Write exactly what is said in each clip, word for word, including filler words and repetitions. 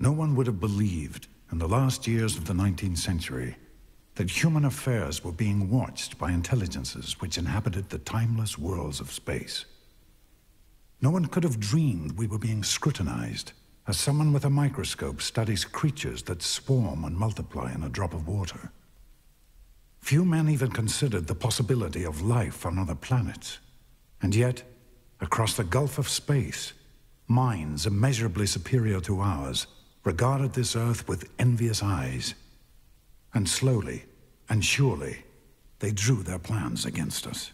No one would have believed, in the last years of the nineteenth century, that human affairs were being watched by intelligences which inhabited the timeless worlds of space. No one could have dreamed we were being scrutinized, as someone with a microscope studies creatures that swarm and multiply in a drop of water. Few men even considered the possibility of life on other planets. And yet, across the gulf of space, minds immeasurably superior to ours regarded this Earth with envious eyes. And slowly and surely, they drew their plans against us.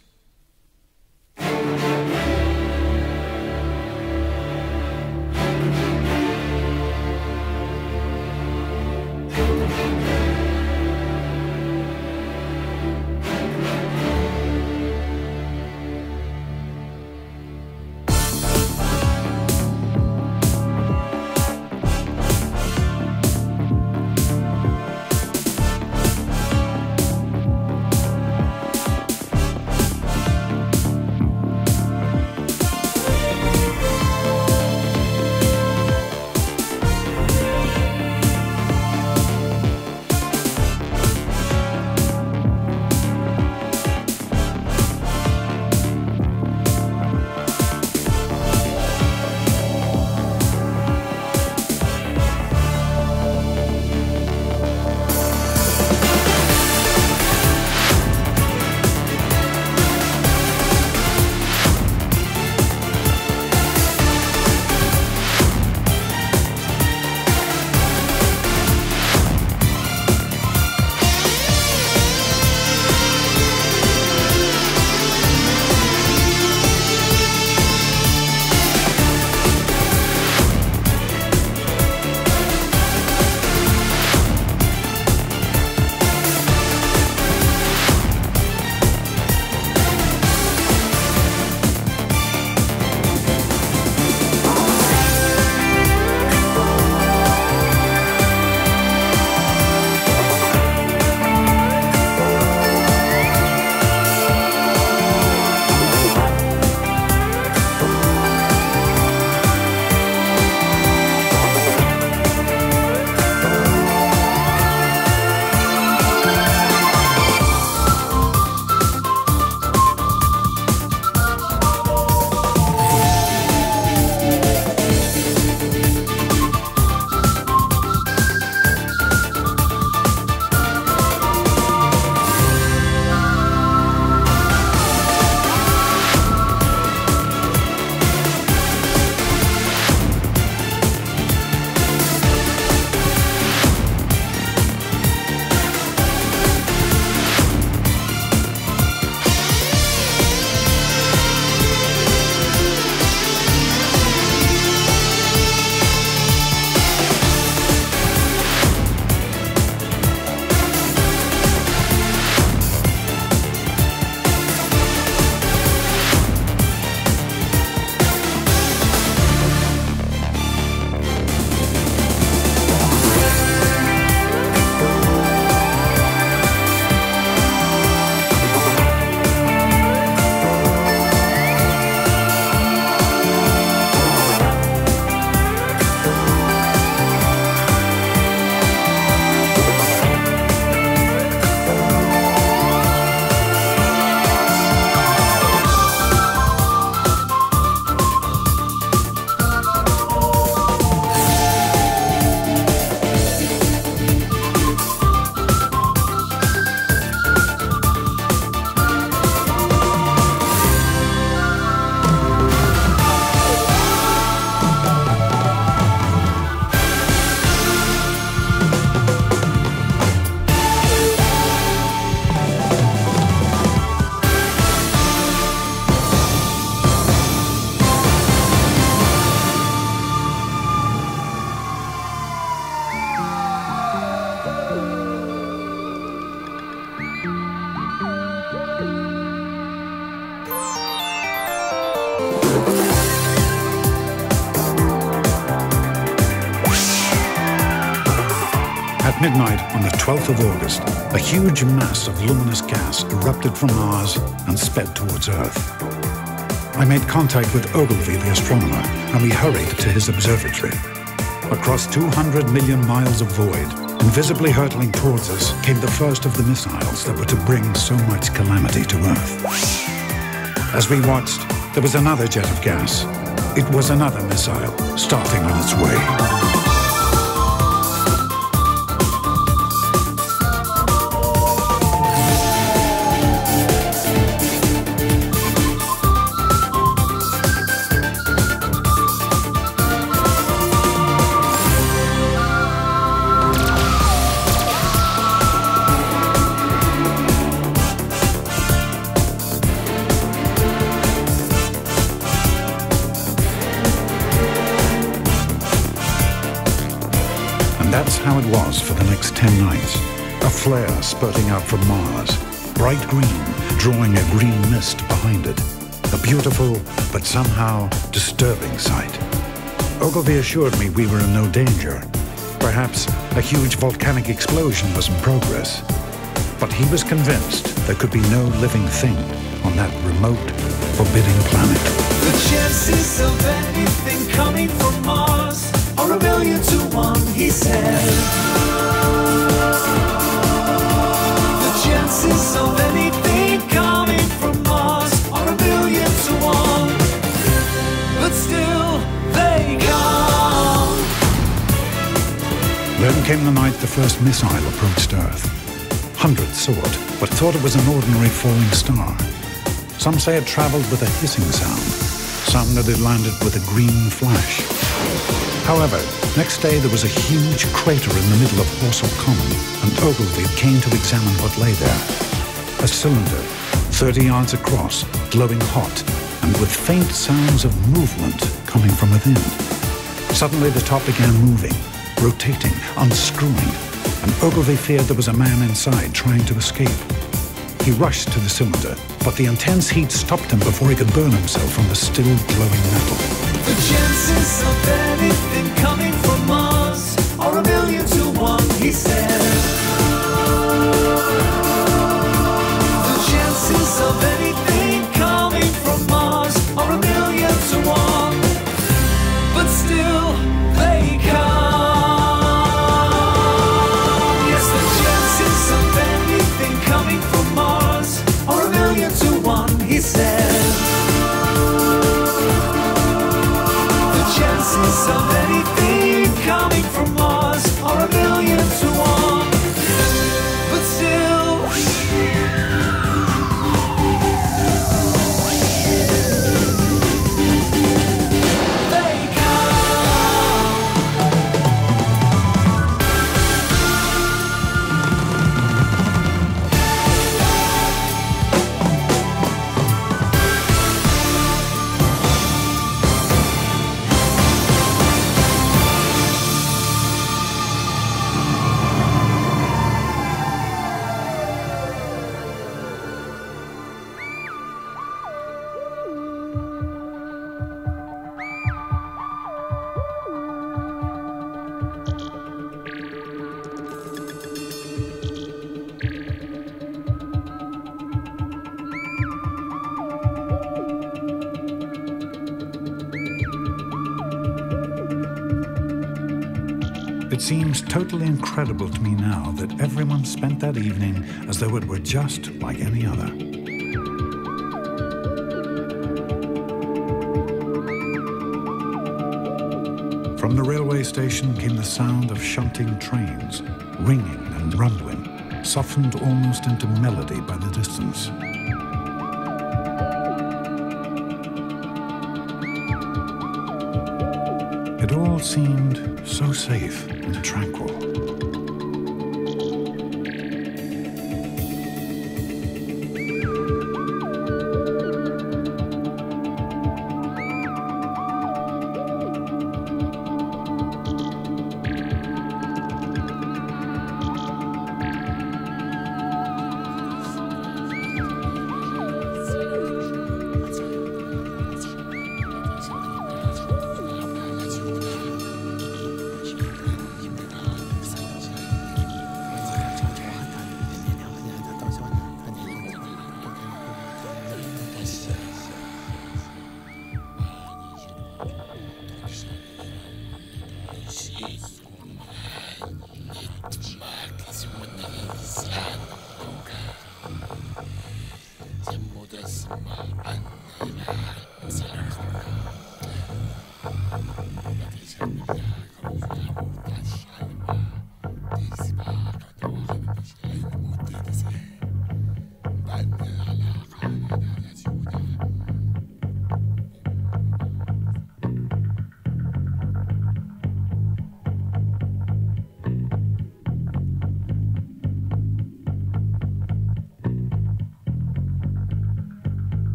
Midnight on the twelfth of August, a huge mass of luminous gas erupted from Mars and sped towards Earth. I made contact with Ogilvy, the astronomer, and we hurried to his observatory. across two hundred million miles of void, and visibly hurtling towards us came the first of the missiles that were to bring so much calamity to Earth. As we watched, there was another jet of gas. It was another missile starting on its way. How it was for the next ten nights. A flare spurting out from Mars, bright green, drawing a green mist behind it. A beautiful, but somehow disturbing sight. Ogilvy assured me we were in no danger. Perhaps a huge volcanic explosion was in progress. But he was convinced there could be no living thing on that remote, forbidding planet. The chances of anything coming from Mars or a million to one, he said. The chances of anything coming from Mars are a million to one, but still they come. Then came the night the first missile approached Earth. Hundreds saw it, but thought it was an ordinary falling star. Some say it traveled with a hissing sound. Some that it landed with a green flash. However, next day there was a huge crater in the middle of Horsell Common, and Ogilvy came to examine what lay there. A cylinder, thirty yards across, glowing hot, and with faint sounds of movement coming from within. Suddenly the top began moving, rotating, unscrewing, and Ogilvy feared there was a man inside trying to escape. He rushed to the cylinder, but the intense heat stopped him before he could burn himself on the still glowing metal. The chances of anything coming from Mars are a million to one, he said. The chances of anything coming from Mars are a million to one, but still they come. Yes, the chances of anything coming from Mars are a million to one, he said. Chances of anything coming from Mars are a million to one, but still. They It seems totally incredible to me now that everyone spent that evening as though it were just like any other. From the railway station came the sound of shunting trains, ringing and rumbling, softened almost into melody by the distance. It all seemed so safe and tranquil.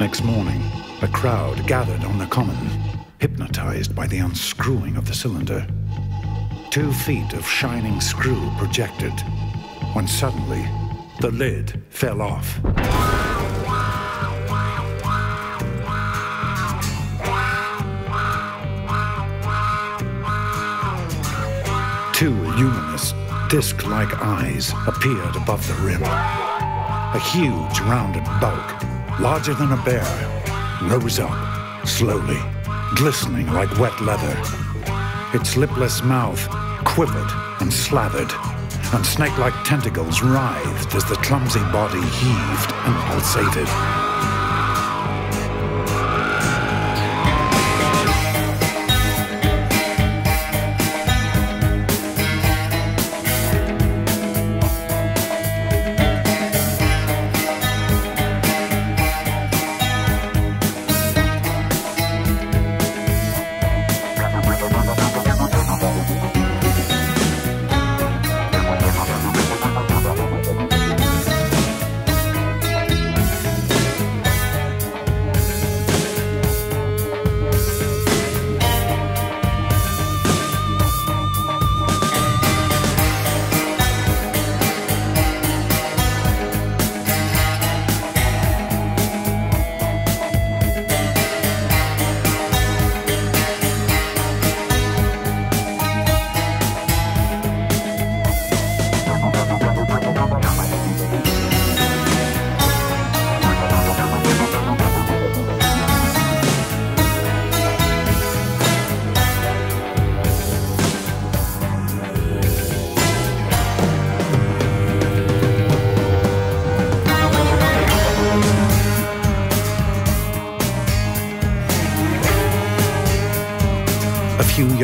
Next morning, a crowd gathered on the common, hypnotized by the unscrewing of the cylinder. Two feet of shining screw projected, when suddenly, the lid fell off. Two luminous, disc-like eyes appeared above the rim. A huge, rounded bulk, larger than a bear, rose up, slowly, glistening like wet leather. Its lipless mouth quivered and slathered, and snake-like tentacles writhed as the clumsy body heaved and pulsated.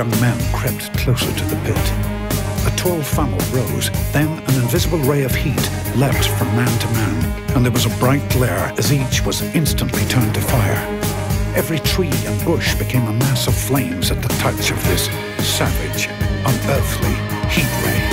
Young men crept closer to the pit. A tall funnel rose, then an invisible ray of heat leapt from man to man, and there was a bright glare as each was instantly turned to fire. Every tree and bush became a mass of flames at the touch of this savage, unearthly heat ray.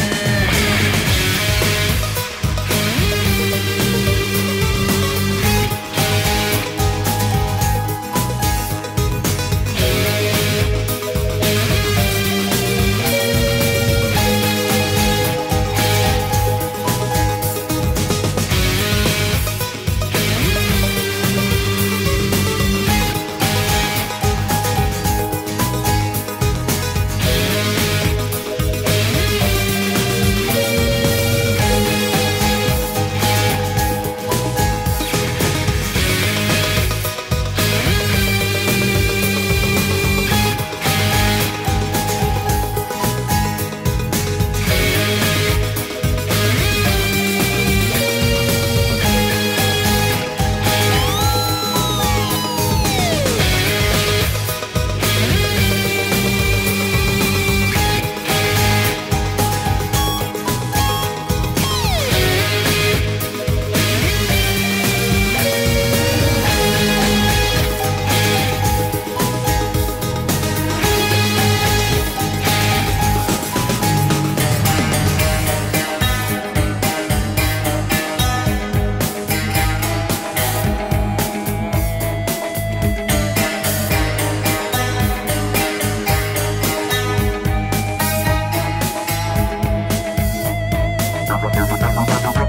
No, no, no, no, no, no.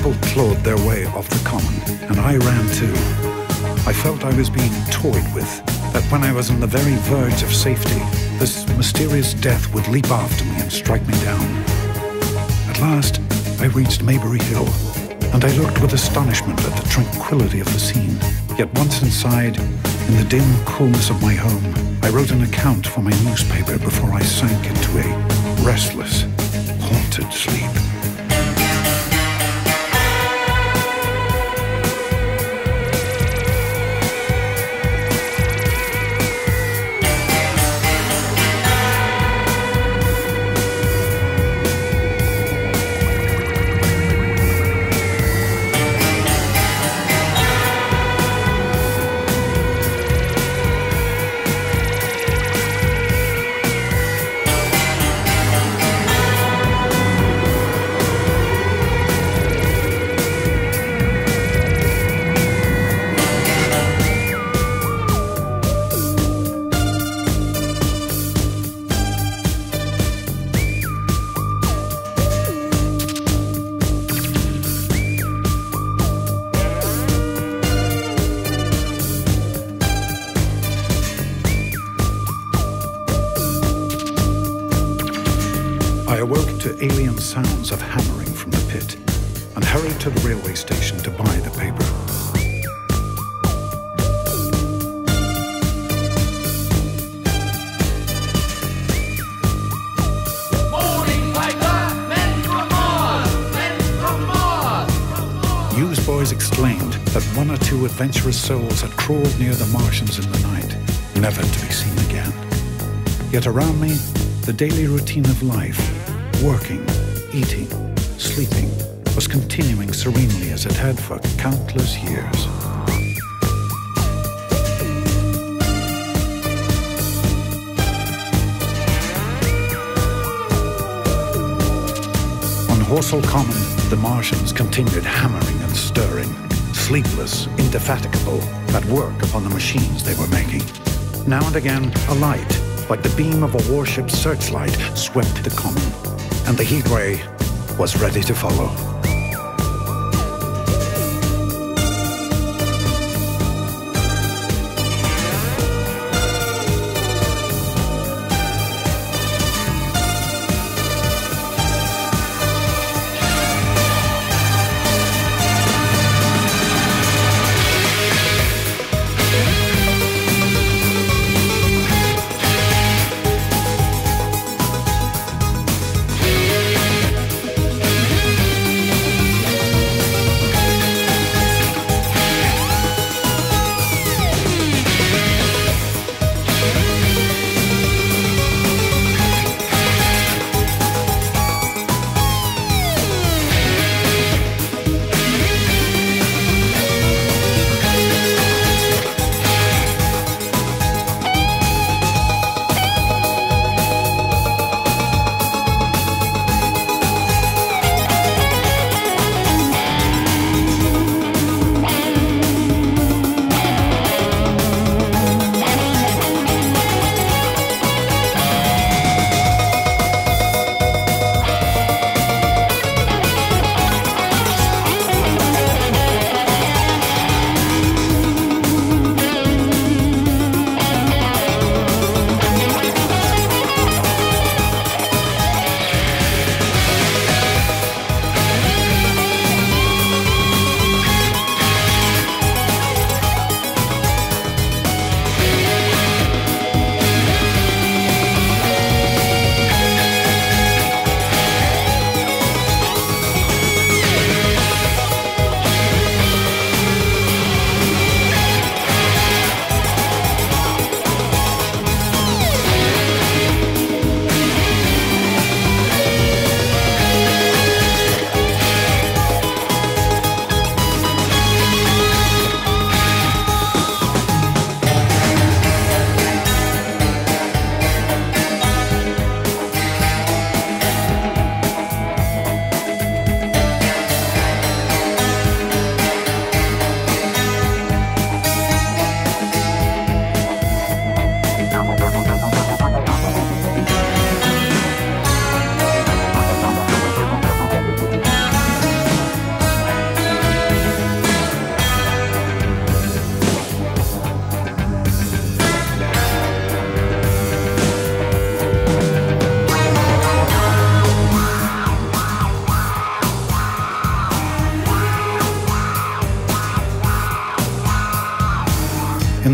people clawed their way off the common, and I ran too. I felt I was being toyed with, that when I was on the very verge of safety, this mysterious death would leap after me and strike me down. At last, I reached Maybury Hill, and I looked with astonishment at the tranquility of the scene. Yet once inside, in the dim coolness of my home, I wrote an account for my newspaper before I sank into a restless, haunted sleep. Sounds of hammering from the pit, and hurried to the railway station to buy the paper. Morning paper, men from Mars, men from Mars. Newsboys exclaimed that one or two adventurous souls had crawled near the Martians in the night, never to be seen again. Yet around me, the daily routine of life, working, eating, sleeping, was continuing serenely as it had for countless years. On Horsell Common, the Martians continued hammering and stirring, sleepless, indefatigable, at work upon the machines they were making. Now and again, a light, like the beam of a warship's searchlight, swept the common, and the Heat Ray was ready to follow.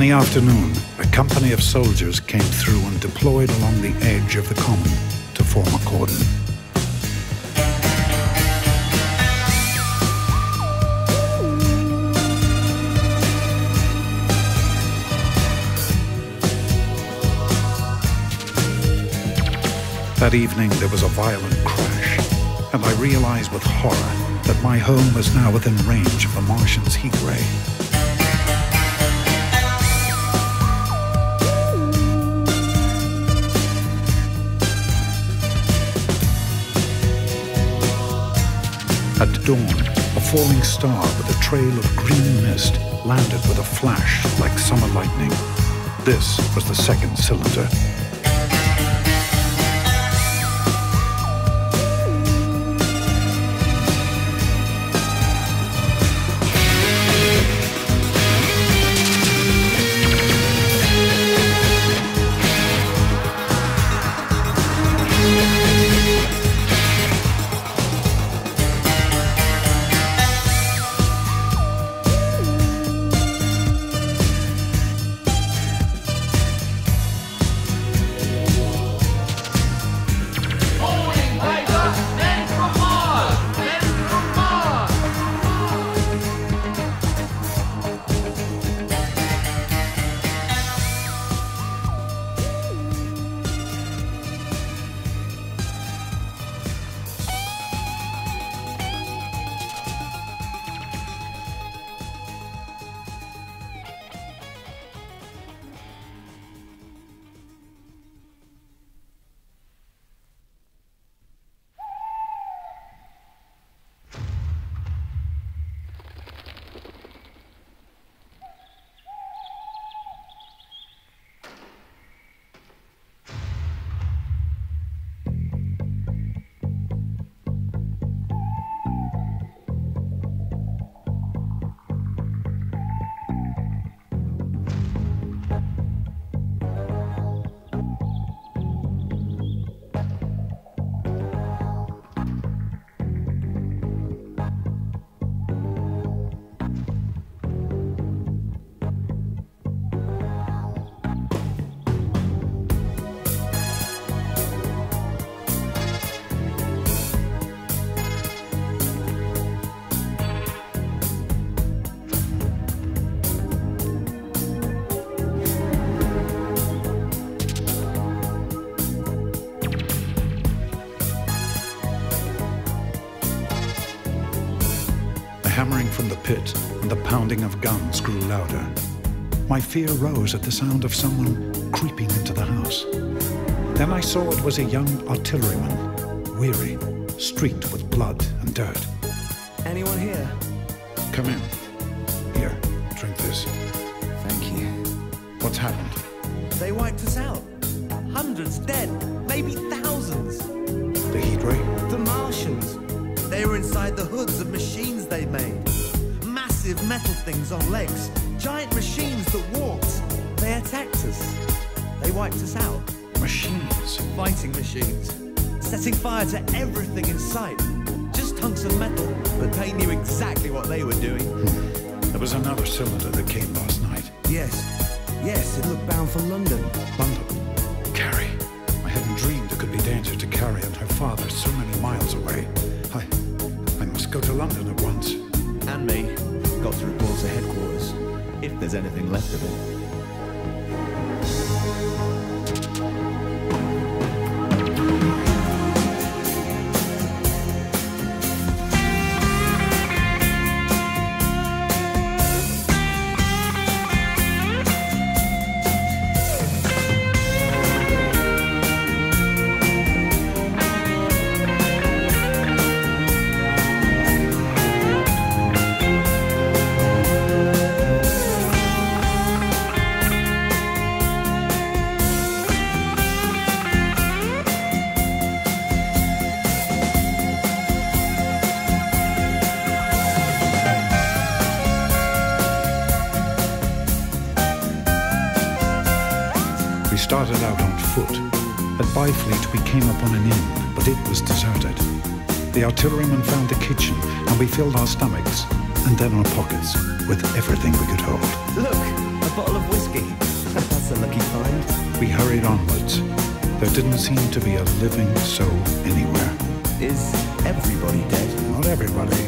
the afternoon, a company of soldiers came through and deployed along the edge of the common to form a cordon. That evening, there was a violent crash, and I realized with horror that my home was now within range of the Martians' heat ray. At dawn, a falling star with a trail of green mist landed with a flash like summer lightning. This was the second cylinder. And the pounding of guns grew louder. My fear rose at the sound of someone creeping into the house. Then I saw it was a young artilleryman, weary, streaked with blood and dirt. Anyone here? Come in. Here, drink this. Thank you. What's happened? They wiped us out. Hundreds dead, maybe thousands. The heat ray? The Martians. They were inside the hoods of machines they made. Metal things on legs, giant machines that walked. They attacked us. They wiped us out. Machines? Fighting machines. Setting fire to everything in sight. Just hunks of metal, but they knew exactly what they were doing. Hmm. There was another cylinder that came last night. Yes. Yes, it looked bound for London. London? Carrie. I hadn't dreamed there could be danger to Carrie and her father so many miles away. I... I must go to London at once. And me. Got to report to headquarters, if there's anything left of it. Started out on foot. At Byfleet we came upon an inn, but it was deserted. The artilleryman found the kitchen, and we filled our stomachs, and then our pockets, with everything we could hold. Look, a bottle of whiskey. That's a lucky find. We hurried onwards. There didn't seem to be a living soul anywhere. Is everybody dead? Not everybody.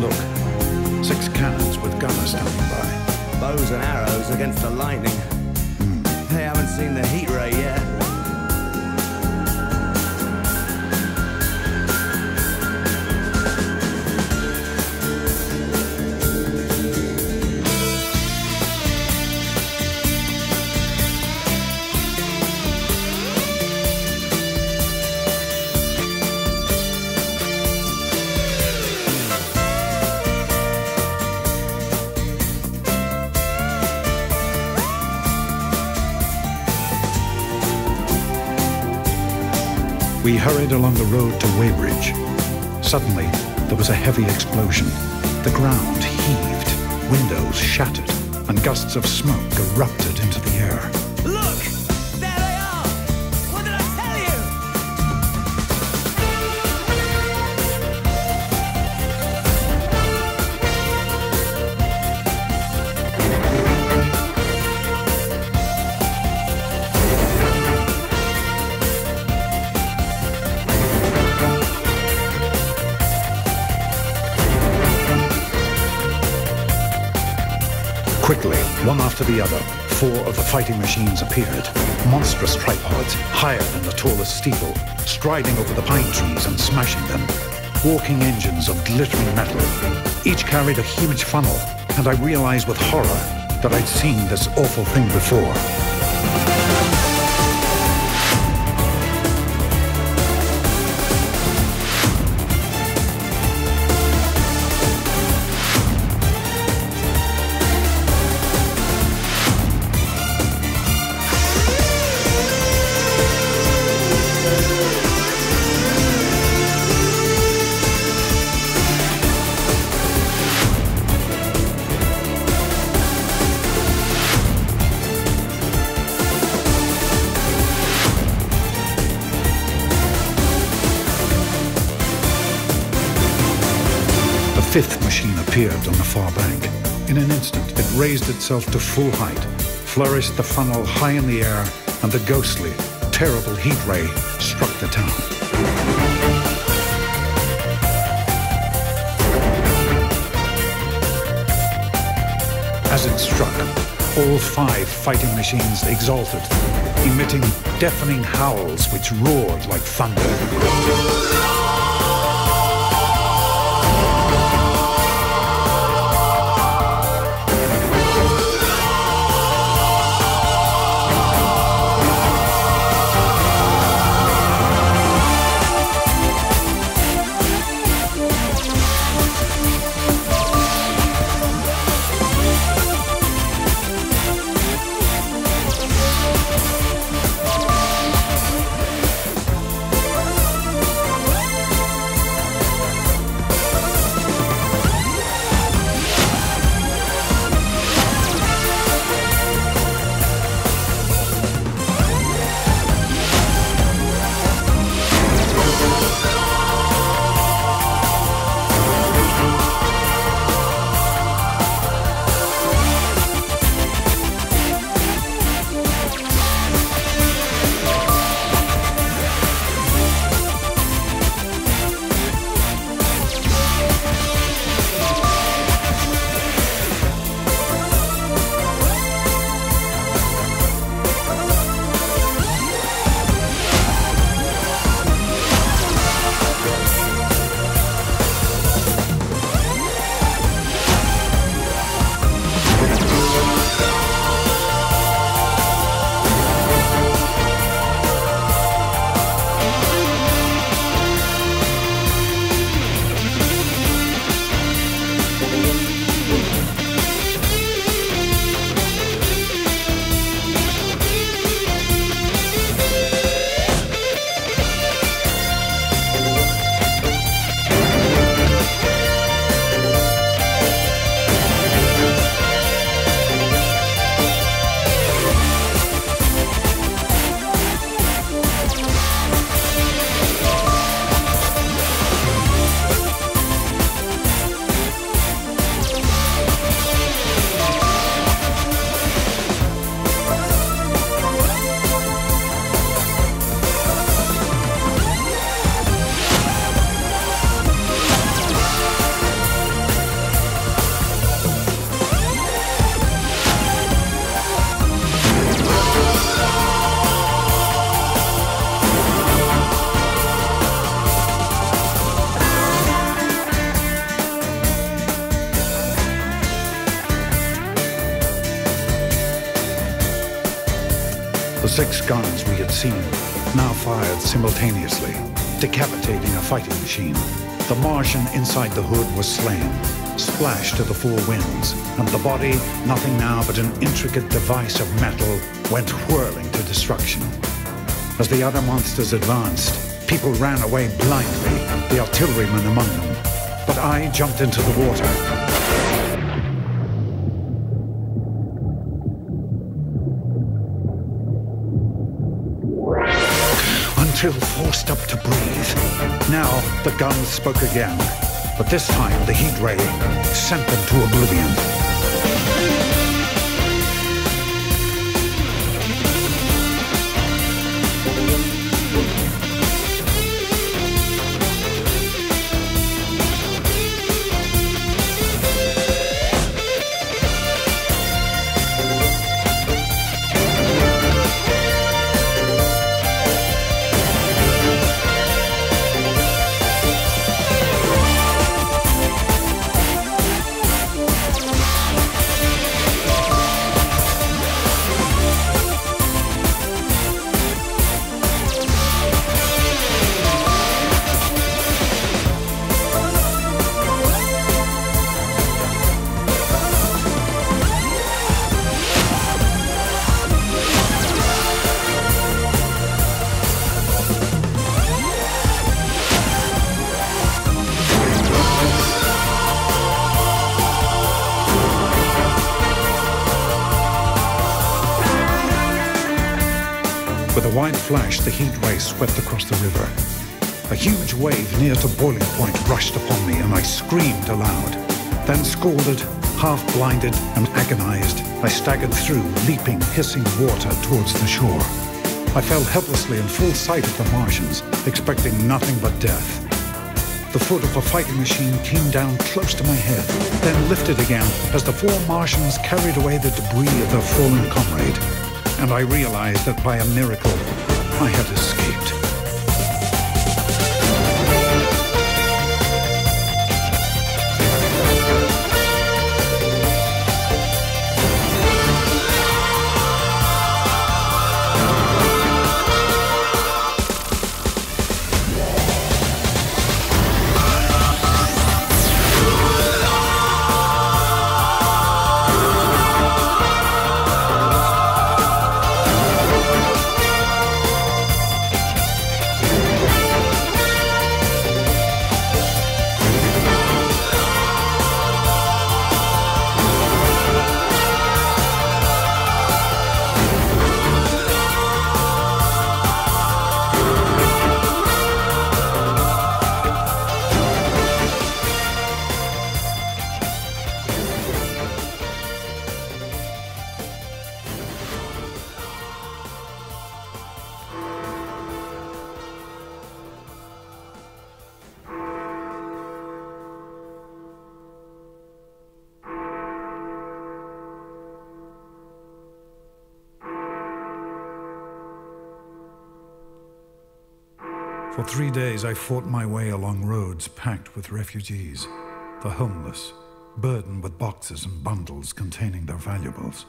Look, six cannons with gunners standing by. Bows and arrows against the lightning. Mm. They haven't seen the heat ray yet. We hurried along the road to Weybridge. Suddenly, there was a heavy explosion. The ground heaved, windows shattered, and gusts of smoke erupted into the air. Look! There they are! What did I tell Quickly, one after the other, four of the fighting machines appeared. Monstrous tripods, higher than the tallest steeple, striding over the pine trees and smashing them. Walking engines of glittering metal. Each carried a huge funnel, and I realized with horror that I'd seen this awful thing before. The fifth machine appeared on the far bank. In an instant, it raised itself to full height, flourished the funnel high in the air, and the ghostly, terrible heat ray struck the town. As it struck, all five fighting machines exulted, emitting deafening howls which roared like thunder. six guns we had seen now fired simultaneously, decapitating a fighting machine. The Martian inside the hood was slain, splashed to the four winds, and the body, nothing now but an intricate device of metal, went whirling to destruction. As the other monsters advanced, people ran away blindly, the artilleryman among them. But I jumped into the water. Until forced up to breathe. Now the guns spoke again, but this time the heat ray sent them to oblivion. Flash, the heat ray swept across the river. A huge wave near to boiling point rushed upon me, and I screamed aloud. Then scalded, half-blinded and agonized, I staggered through leaping, hissing water towards the shore. I fell helplessly in full sight of the Martians, expecting nothing but death. The foot of the fighting machine came down close to my head, then lifted again as the four Martians carried away the debris of their fallen comrade. And I realized that by a miracle, I had escaped. For three days, I fought my way along roads packed with refugees, the homeless, burdened with boxes and bundles containing their valuables.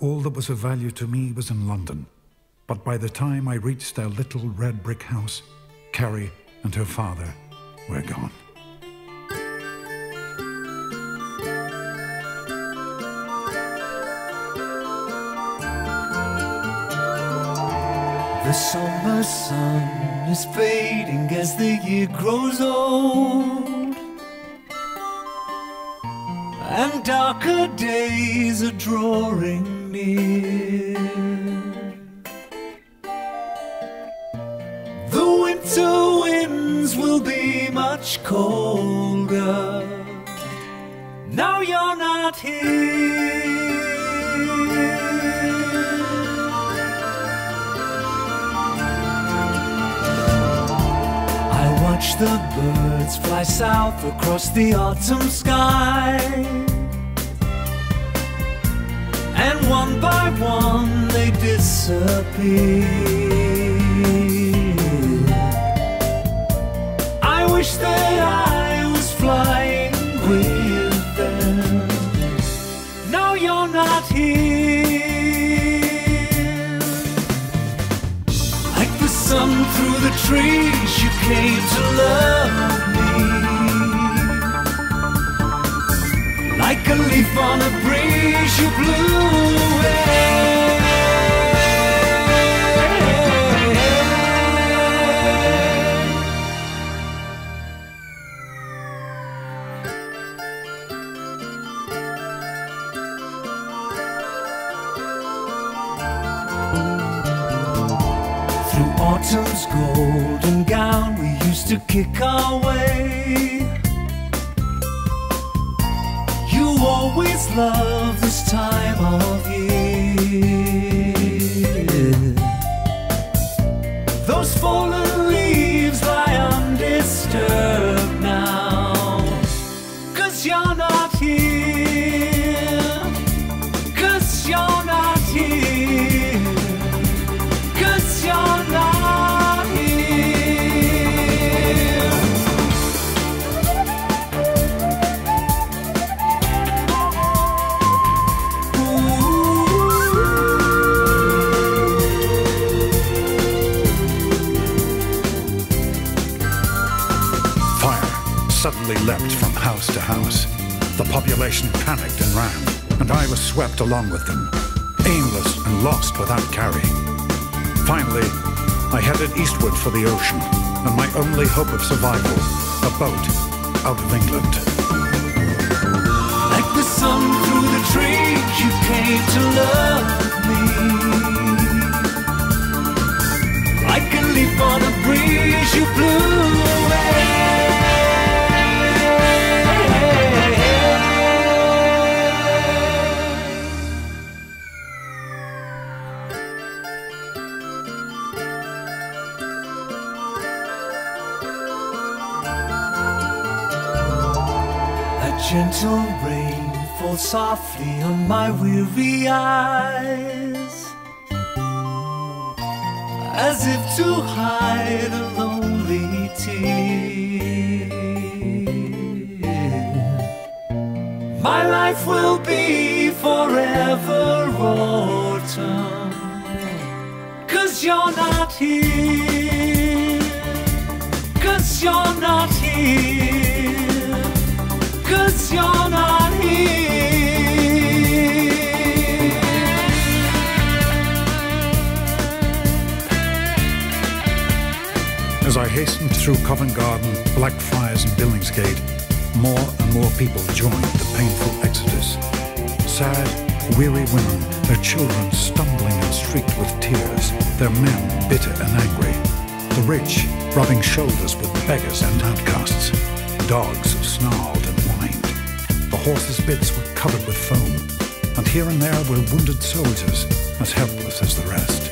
All that was of value to me was in London, but by the time I reached their little red brick house, Carrie and her father were gone. The summer sun is fading as the year grows old, and darker days are drawing near. The winter winds will be much colder, now you're not here. Watch the birds fly south across the autumn sky, and one by one they disappear. I wish that I was flying with them. No, you're not here. trees you came to love me. Like a leaf on a breeze you blew away. Autumn's golden gown, we used to kick our way. You always love this time of year. Those fallen leaves lie undisturbed now, 'cause you're not here, 'cause you're not here, 'cause you're not. Leapt from house to house. The population panicked and ran, and I was swept along with them, aimless and lost without carry. Finally, I headed eastward for the ocean, and my only hope of survival, a boat out of England. Like the sun through the trees, you came to love me. Like a leaf on a breeze, you blew away. Gentle rain falls softly on my weary eyes, as if to hide a lonely tear. My life will be forever autumn, 'cause you're not here, 'cause you're not here, 'cause you're not here. As I hastened through Covent Garden, Blackfriars and Billingsgate, more and more people joined the painful exodus. Sad, weary women, their children stumbling and streaked with tears, their men bitter and angry, the rich rubbing shoulders with beggars and outcasts. Dogs snarled and whined. The horses' bits were covered with foam, and here and there were wounded soldiers, as helpless as the rest.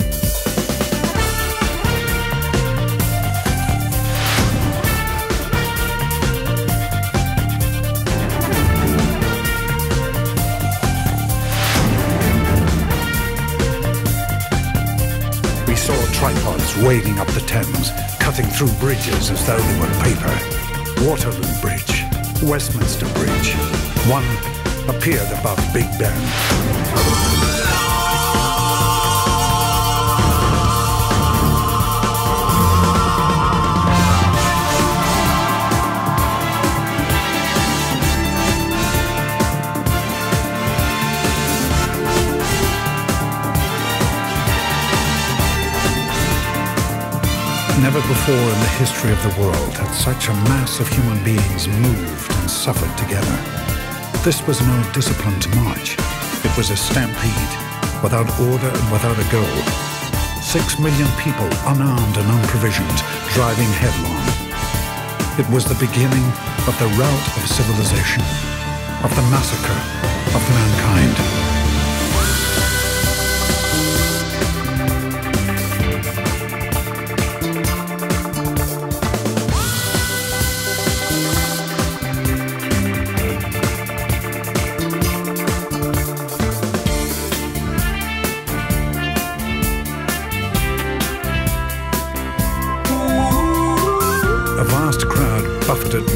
We saw tripods wading up the Thames, cutting through bridges as though they were paper. Waterloo Bridge, Westminster Bridge. One appeared above Big Ben. Never before in the history of the world had such a mass of human beings moved and suffered together. This was no disciplined march. It was a stampede, without order and without a goal. Six million people, unarmed and unprovisioned, driving headlong. It was the beginning of the rout of civilization, of the massacre of mankind.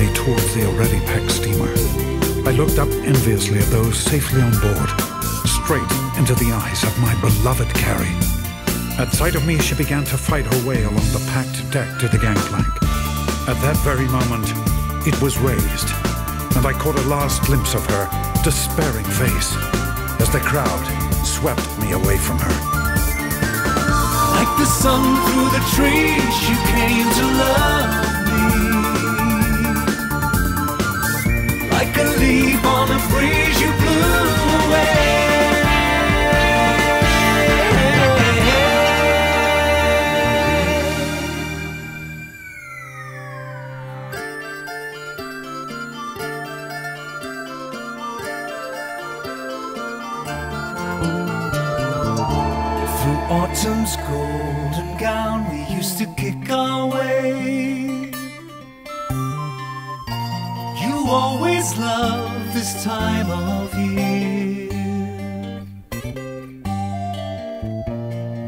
Me towards the already packed steamer. I looked up enviously at those safely on board, straight into the eyes of my beloved Carrie. At sight of me, she began to fight her way along the packed deck to the gangplank. At that very moment, it was raised, and I caught a last glimpse of her despairing face as the crowd swept me away from her. Like the sun through the trees, you came to love me. Like a leaf on a breeze, you blew away. Autumn's golden gown, we used to kick our way. You always love this time of year.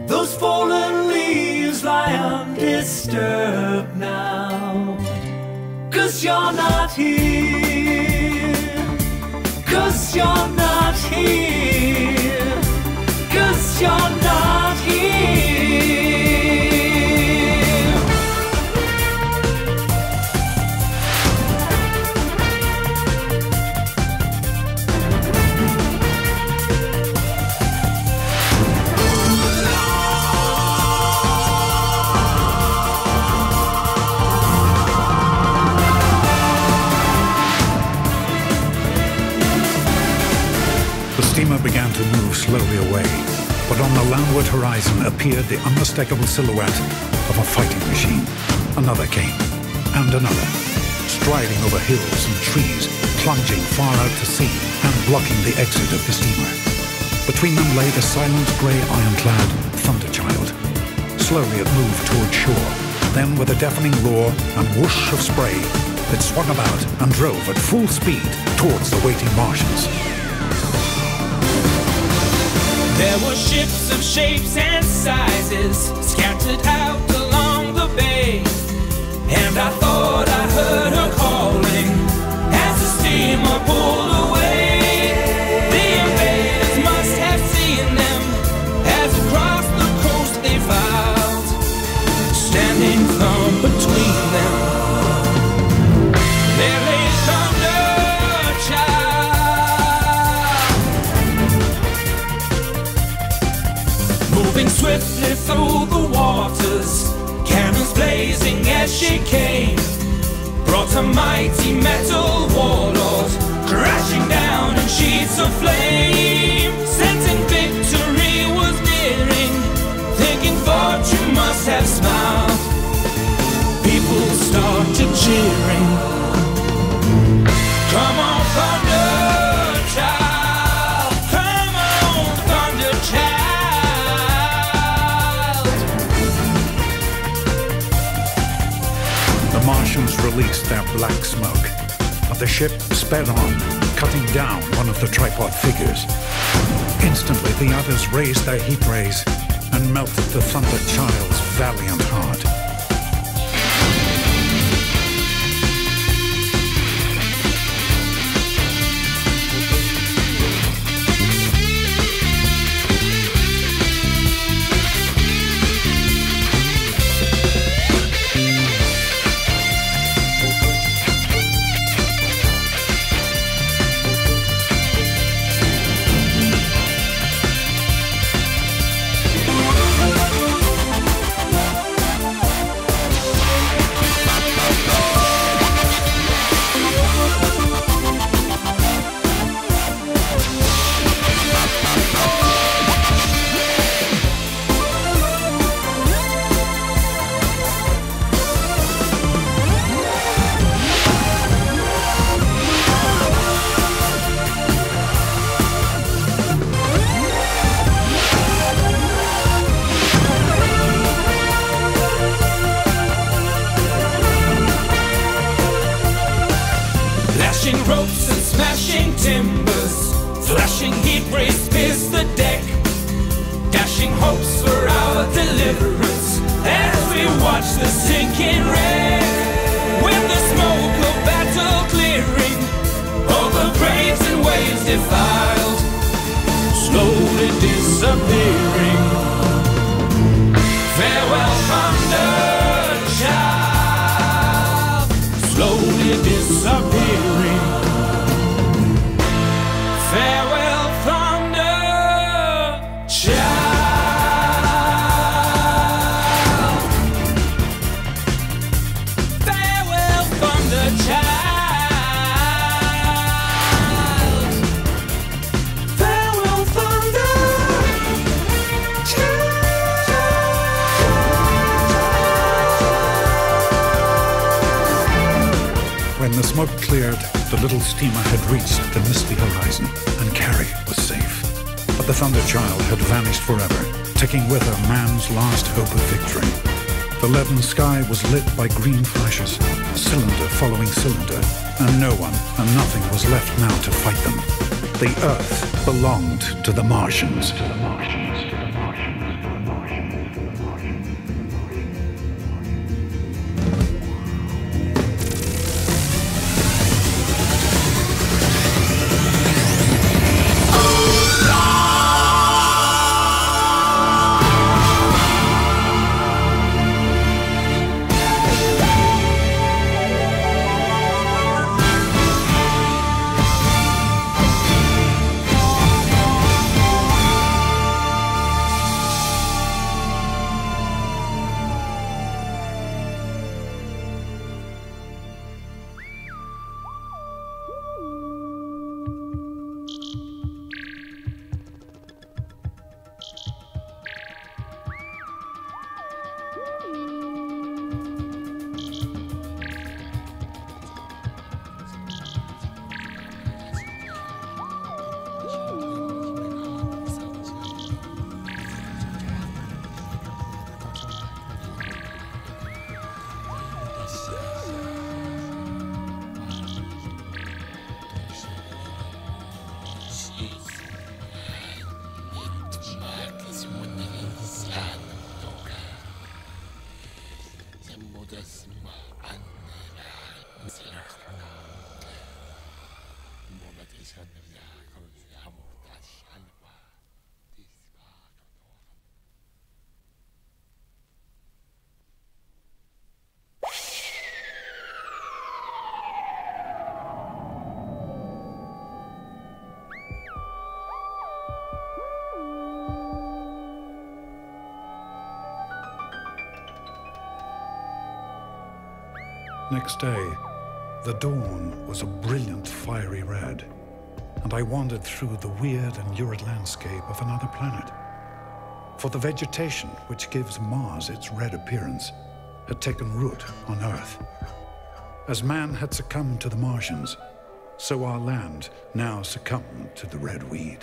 Those fallen leaves lie undisturbed now, 'cause you're not here. 'Cause you're not here. 'Cause you're not here. The steamer began to move slowly away. But on the landward horizon appeared the unmistakable silhouette of a fighting machine. Another came, and another, striding over hills and trees, plunging far out to sea and blocking the exit of the steamer. Between them lay the silent grey ironclad Thunderchild. Slowly it moved toward shore, then with a deafening roar and whoosh of spray, it swung about and drove at full speed towards the waiting Martians. There were ships of shapes and sizes scattered out along the bay, and I thought I heard her calling as the steamer pulled away. The invaders must have seen them as across the coast they filed, standing firm between them. There lay Thunderchild. Swiftly through the waters, cannons blazing as she came, brought a mighty metal warlord crashing down in sheets of flame. Sensing victory was nearing, thinking fortune must have smiled, people started cheering. Come on, Thunderchild. Martians released their black smoke, and the ship sped on, cutting down one of the tripod figures. Instantly, the others raised their heat rays and melted the Thunderchild's valiant heart. Defiled, slowly disappearing. disappearing. Farewell, Thunderchild. Farewell, Thunderchild. Farewell, Thunderchild. When the smoke cleared, the little steamer had reached the misty horizon, and Carrie was safe. But the Thunderchild had vanished forever, taking with her man's last hope of victory. The leaden sky was lit by green flashes, cylinder following cylinder, and no one and nothing was left now to fight them. The Earth belonged to the Martians. To the Martians. Next day, the dawn was a brilliant fiery red, and I wandered through the weird and lurid landscape of another planet. For the vegetation which gives Mars its red appearance had taken root on Earth. As man had succumbed to the Martians, so our land now succumbed to the red weed.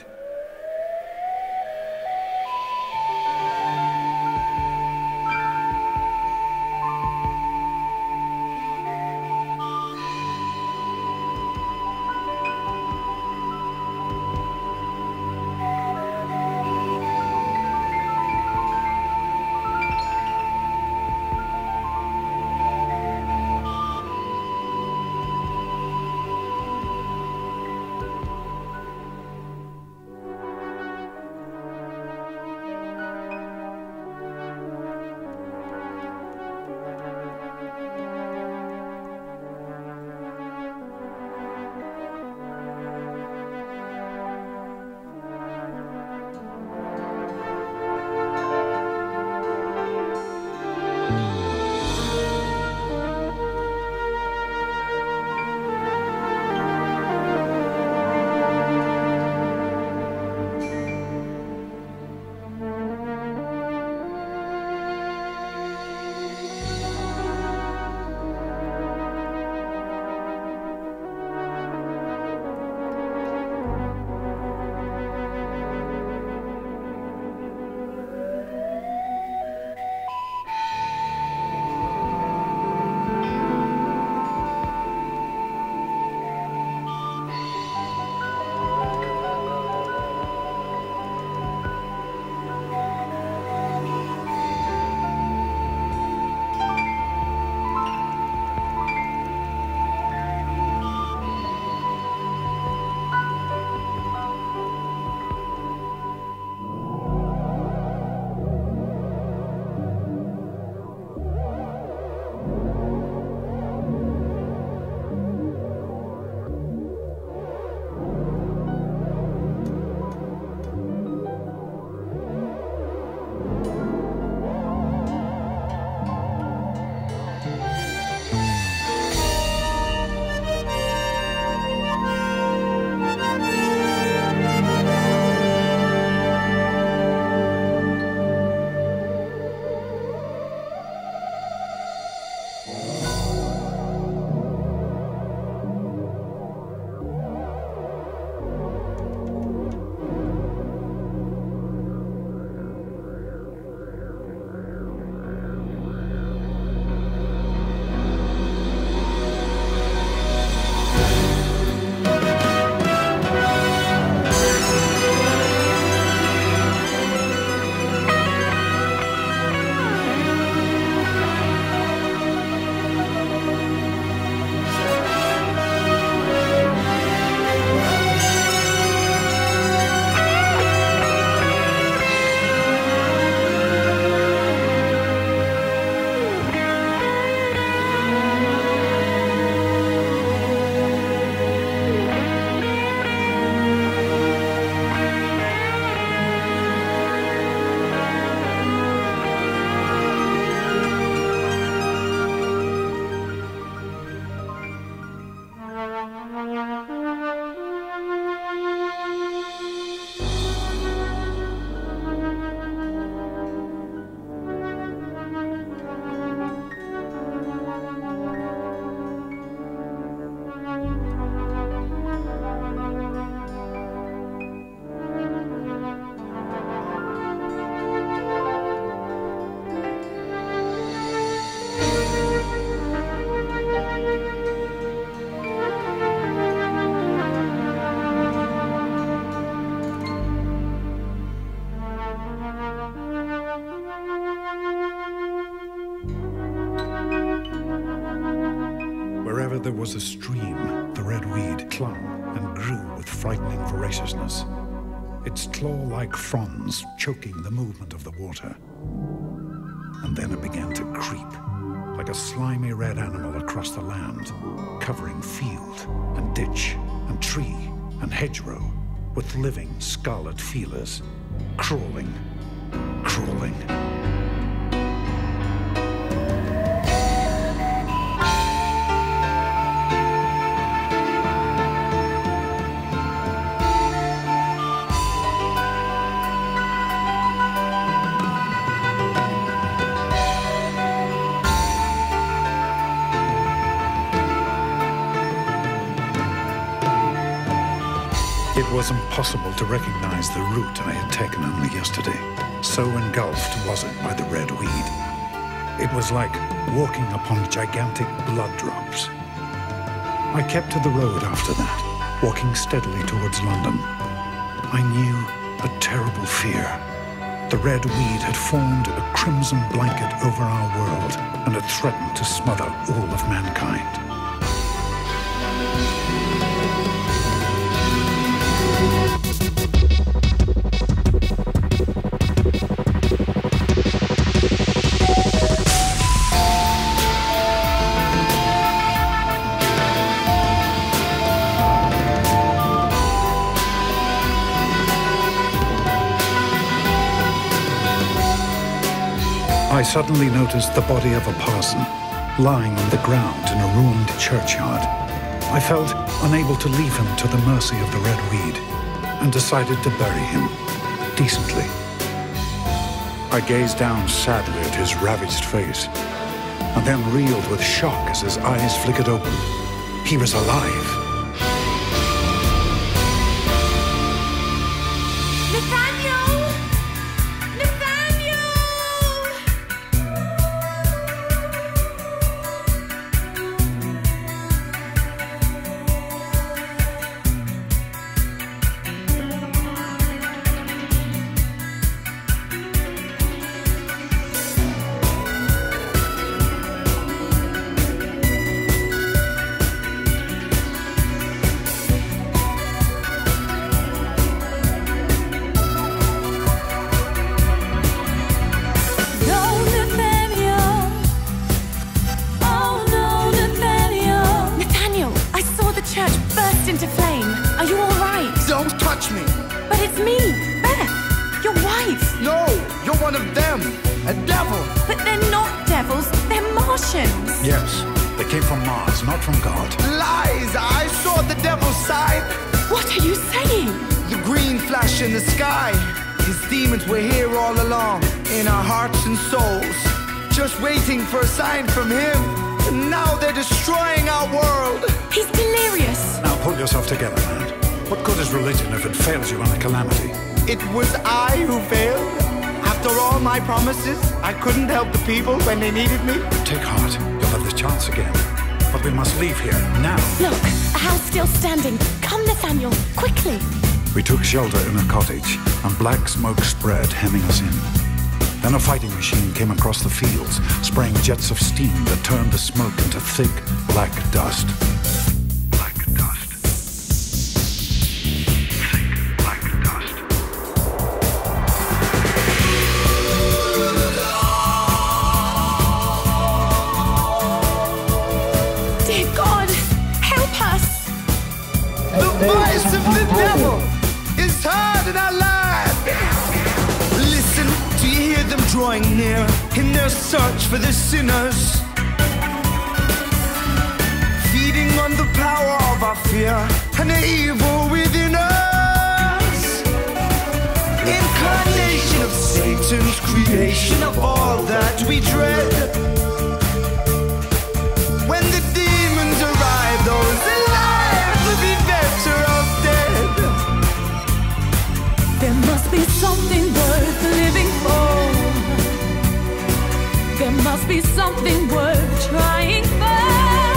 Wherever there was a stream, the red weed clung and grew with frightening voraciousness, its claw-like fronds choking the movement of the water. And then it began to creep, like a slimy red animal across the land, covering field and ditch and tree and hedgerow with living scarlet feelers, crawling, crawling. It was impossible to recognize the route I had taken only yesterday. So engulfed was it by the red weed. It was like walking upon gigantic blood drops. I kept to the road after that, walking steadily towards London. I knew a terrible fear. The red weed had formed a crimson blanket over our world and had threatened to smother all of mankind. I suddenly noticed the body of a parson lying on the ground in a ruined churchyard. I felt unable to leave him to the mercy of the red weed and decided to bury him decently. I gazed down sadly at his ravaged face and then reeled with shock as his eyes flickered open. He was alive. People when they needed me? Take heart. You'll have the chance again. But we must leave here, now. Look, a house still standing. Come, Nathaniel, quickly. We took shelter in a cottage, and black smoke spread, hemming us in. Then a fighting machine came across the fields, spraying jets of steam that turned the smoke into thick, black dust. For the sinners, feeding on the power of our fear and the evil within us. Incarnation of Satan's creation of all that we dread. When the demons arrive, those alive will be better off dead. There must be something worth living for. There must be something worth trying for.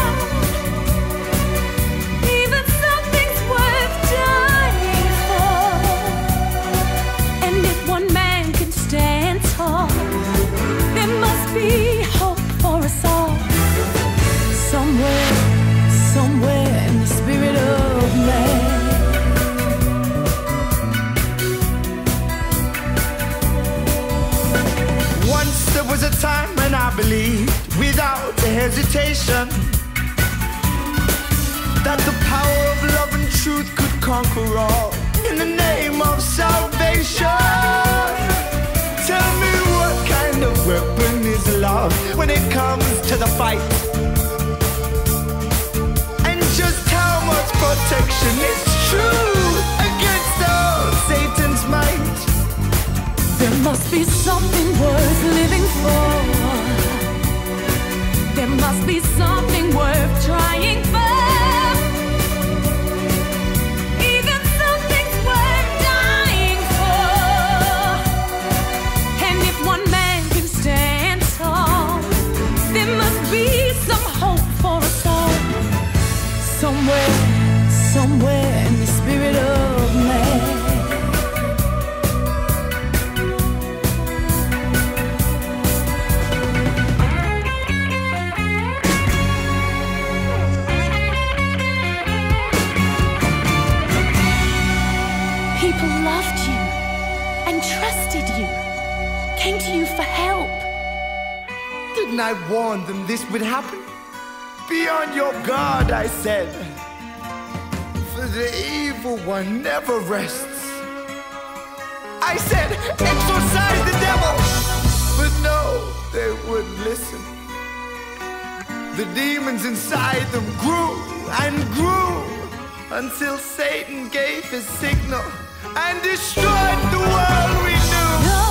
Even something's worth dying for. And if one man can stand tall, there must be hope. temptation that the power of love and truth could conquer all in the name of salvation. Tell me what kind of weapon is love when it comes to the fight, and just how much protection is true against all Satan's might. There must be something worth living for. There must be something worth trying for. Even something's worth dying for. And if one man can stand tall, there must be some hope for us all. Somewhere, somewhere in the spirit of man. Didn't I warn them this would happen? Be on your guard, I said, for the evil one never rests. I said, exorcise the devil! But no, they wouldn't listen. The demons inside them grew and grew until Satan gave his signal and destroyed the world we knew. No.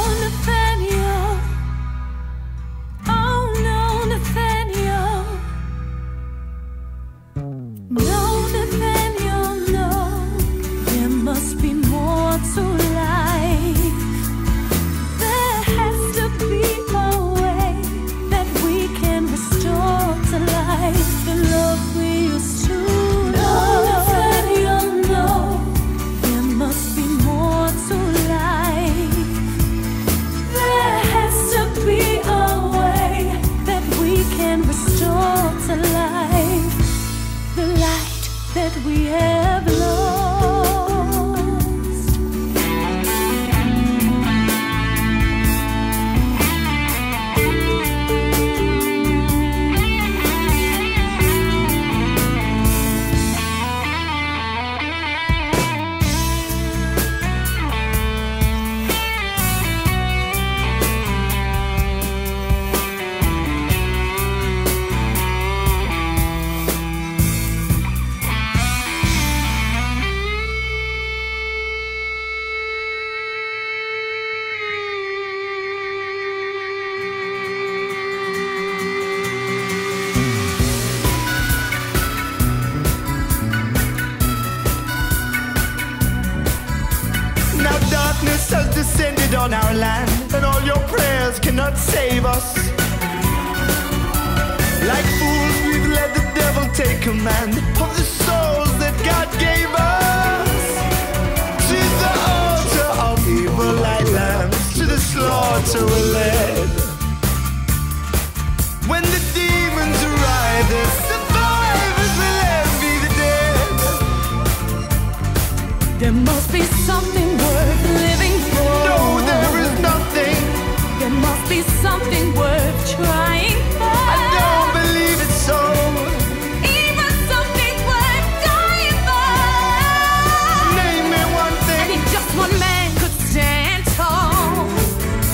One man could stand tall,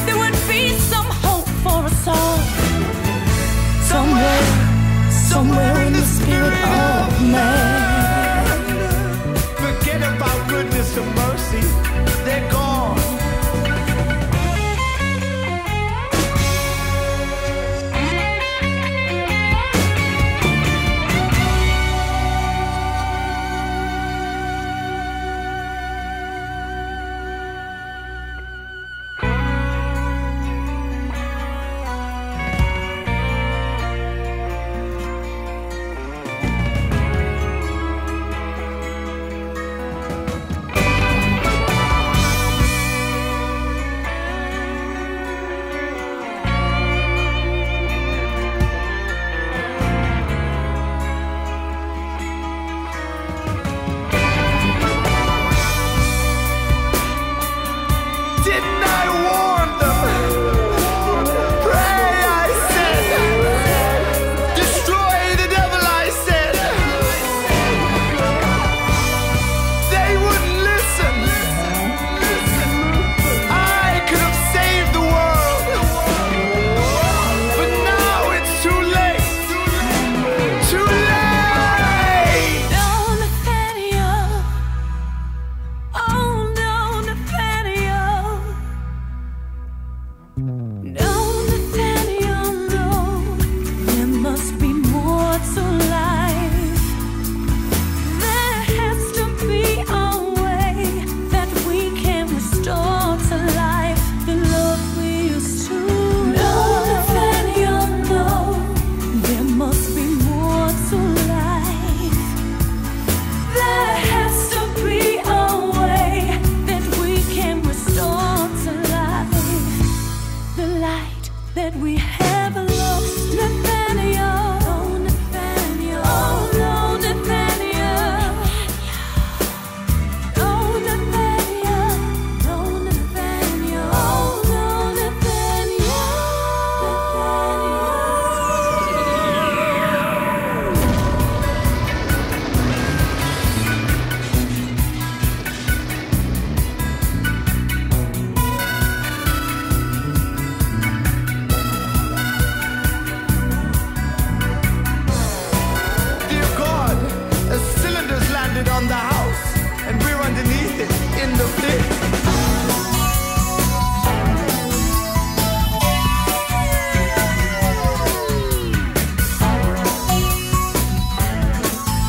there would be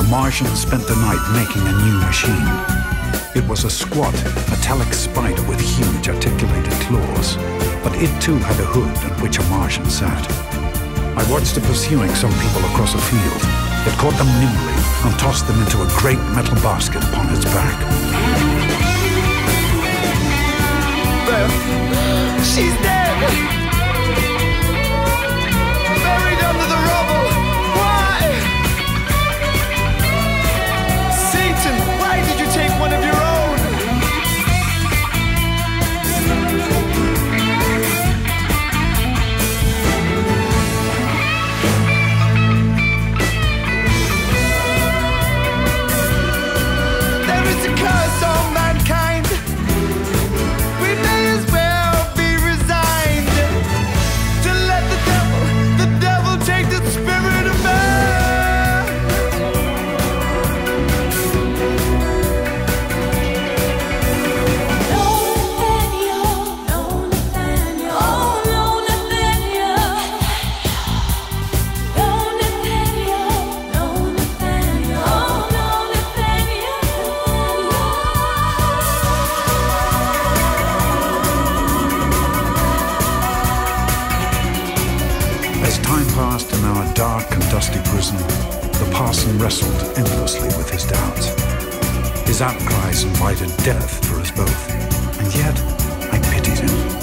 the Martians spent the night making a new machine. It was a squat, metallic spider with huge articulated claws, but it too had a hood on which a Martian sat. I watched it pursuing some people across a field. It caught them nimbly and tossed them into a great metal basket upon its back. Beth, she's dead! Buried under the rubble! Why? Satan, why did you take one of your own? There is a curse on mankind. We may as well be resigned to let the devil, the devil take the spirit of man. As time passed in our dark and dusty prison, the parson wrestled endlessly with his doubts. His outcries invited death for us both, and yet I pitied him.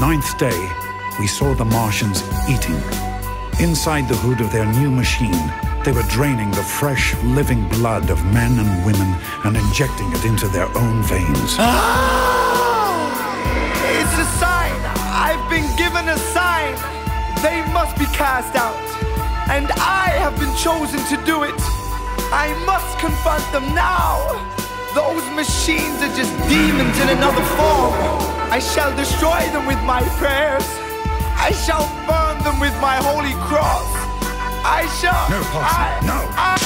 Ninth day, we saw the Martians eating. Inside the hood of their new machine, they were draining the fresh, living blood of men and women and injecting it into their own veins. Ah! It's a sign! I've been given a sign! They must be cast out, and I have been chosen to do it. I must confront them now! Those machines are just demons in another form. I shall destroy them with my prayers. I shall burn them with my holy cross. I shall... No, Parson, no. I...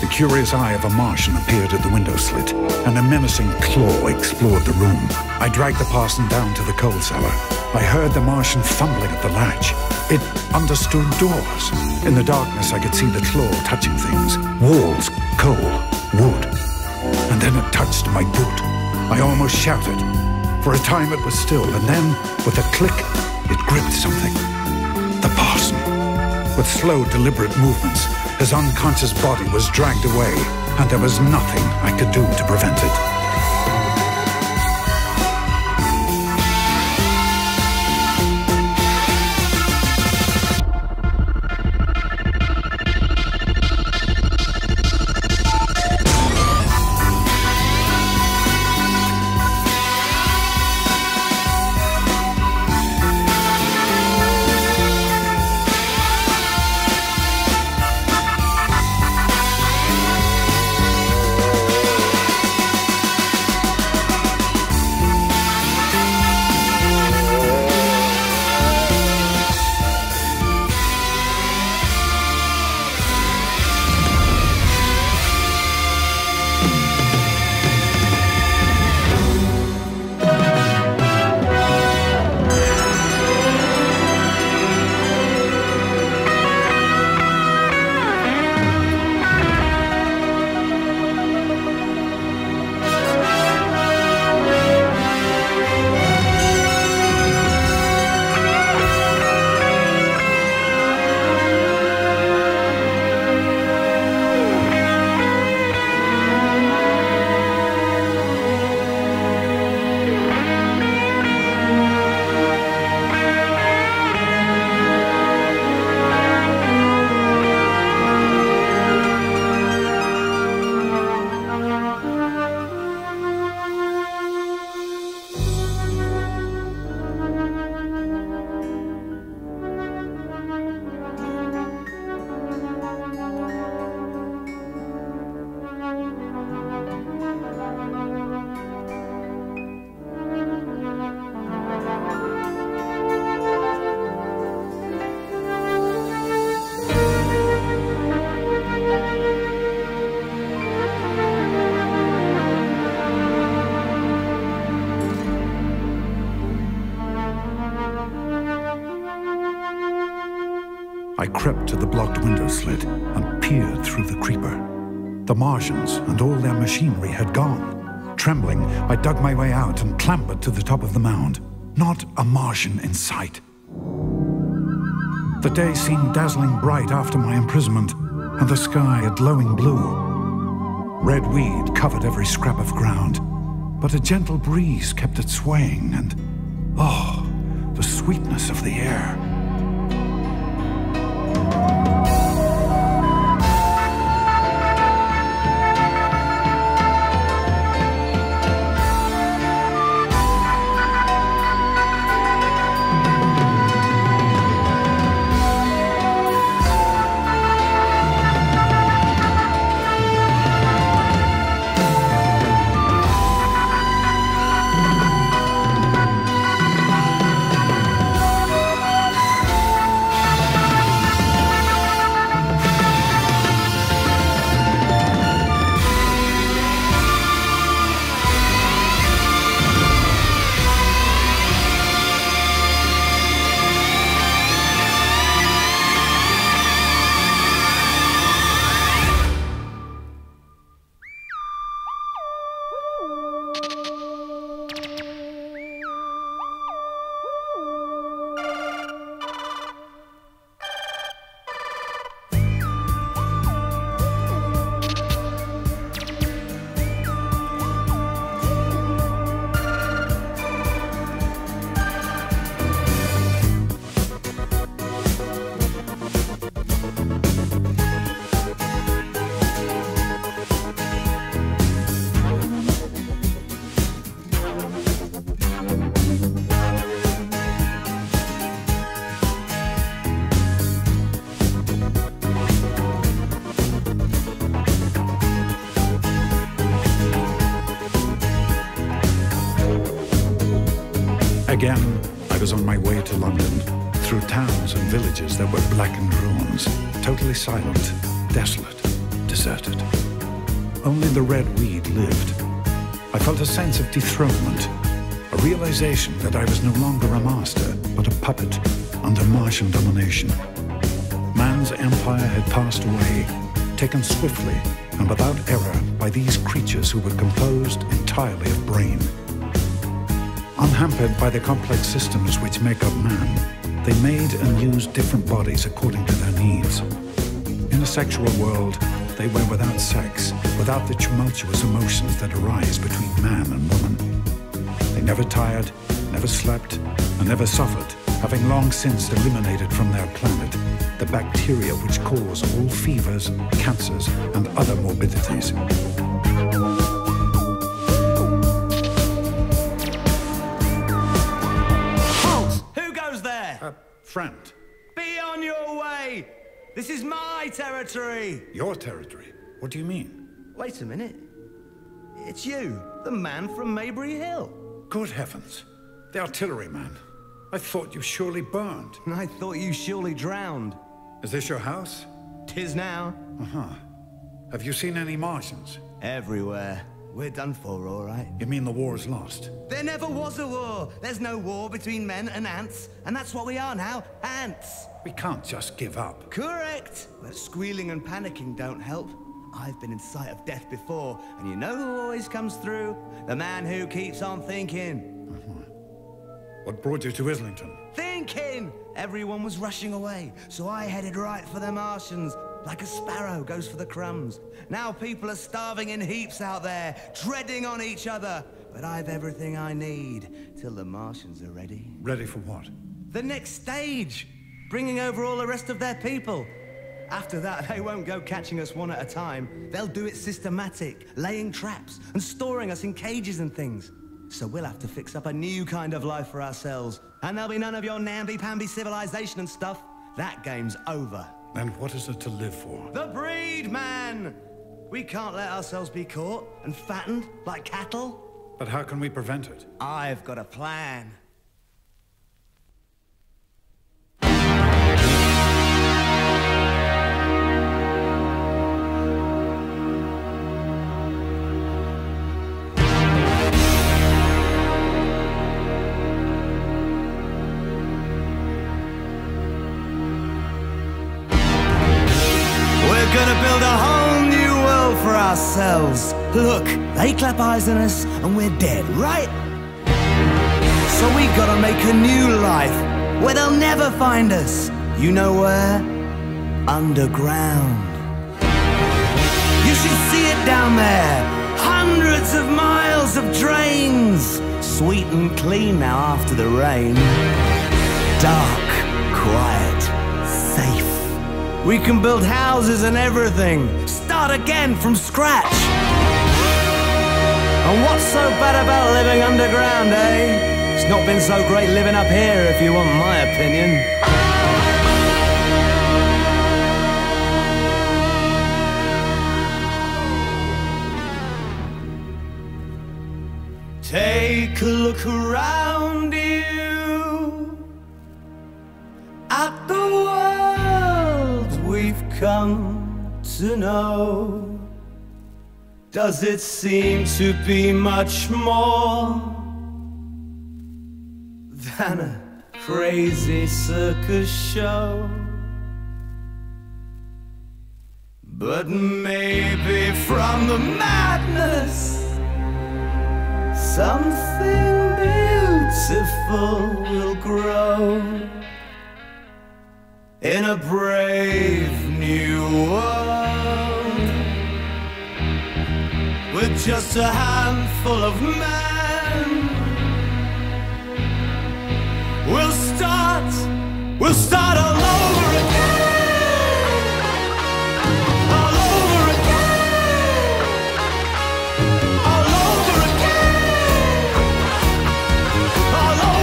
The curious eye of a Martian appeared at the window slit, and a menacing claw explored the room. I dragged the Parson down to the coal cellar. I heard the Martian fumbling at the latch. It understood doors. In the darkness, I could see the claw touching things. Walls, coal, wood. And then it touched my boot. I almost shouted. For a time it was still, and then, with a click, it gripped something. The parson. With slow, deliberate movements, his unconscious body was dragged away, and there was nothing I could do to prevent it. I crept to the blocked window slit and peered through the creeper. The Martians and all their machinery had gone. Trembling, I dug my way out and clambered to the top of the mound. Not a Martian in sight. The day seemed dazzling bright after my imprisonment, and the sky a glowing blue. Red weed covered every scrap of ground, but a gentle breeze kept it swaying, and oh, the sweetness of the air. Again, I was on my way to London, through towns and villages that were blackened ruins, totally silent, desolate, deserted. Only the red weed lived. I felt a sense of dethronement, a realization that I was no longer a master, but a puppet under Martian domination. Man's empire had passed away, taken swiftly and without error by these creatures who were composed entirely of brain. Unhampered by the complex systems which make up man, they made and used different bodies according to their needs. In a sexual world, they were without sex, without the tumultuous emotions that arise between man and woman. They never tired, never slept, and never suffered, having long since eliminated from their planet the bacteria which cause all fevers, cancers, and other morbidities. Friend. Be on your way! This is my territory! Your territory? What do you mean? Wait a minute. It's you, the man from Maybury Hill. Good heavens. The artilleryman. I thought you surely burned. I thought you surely drowned. Is this your house? Tis now. Uh-huh. Have you seen any Martians? Everywhere. We're done for, all right? You mean the war is lost? There never was a war. There's no war between men and ants. And that's what we are now, ants. We can't just give up. Correct. But squealing and panicking don't help. I've been in sight of death before, and you know who always comes through? The man who keeps on thinking. Mm-hmm. What brought you to Islington? Thinking! Everyone was rushing away, so I headed right for the Martians. Like a sparrow goes for the crumbs. Now people are starving in heaps out there, treading on each other. But I've everything I need, till the Martians are ready. Ready for what? The next stage! Bringing over all the rest of their people. After that, they won't go catching us one at a time. They'll do it systematic, laying traps and storing us in cages and things. So we'll have to fix up a new kind of life for ourselves. And there'll be none of your namby-pamby civilization and stuff. That game's over. Then what is it to live for? The breed, man! We can't let ourselves be caught and fattened like cattle. But how can we prevent it? I've got a plan. to build a whole new world for ourselves. Look, they clap eyes on us and we're dead, right? So we gotta make a new life where they'll never find us. You know where? Underground. You should see it down there. Hundreds of miles of drains. Sweet and clean now after the rain. Dark, quiet, safe. We can build houses and everything. Start again from scratch. And what's so bad about living underground, eh? It's not been so great living up here, if you want my opinion. Take a look around you at the world we've come to know. Does it seem to be much more than a crazy circus show? But maybe from the madness something beautiful will grow in a brave new world. With just a handful of men, we'll start, we'll start all over again. All over again. All over again. All over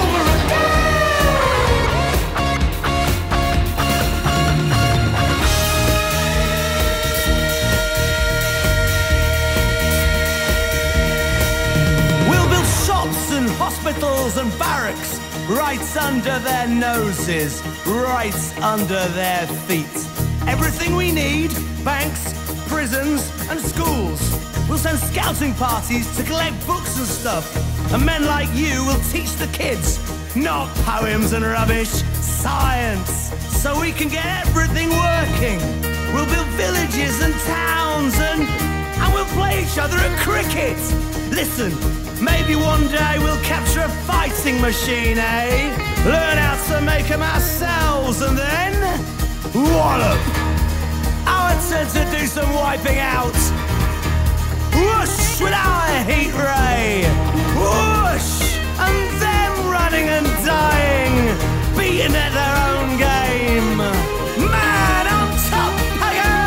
hospitals and barracks, rights under their noses, rights under their feet. Everything we need, banks, prisons and schools. We'll send scouting parties to collect books and stuff. And men like you will teach the kids, not poems and rubbish, science. So we can get everything working. We'll build villages and towns and, and we'll play each other at cricket. Listen, maybe one day we'll capture a fighting machine, eh? Learn how to make them ourselves and then... wallop! Our turn to do some wiping out! Whoosh! With our heat ray! Whoosh! And them running and dying! Beaten at their own game! Man on top again!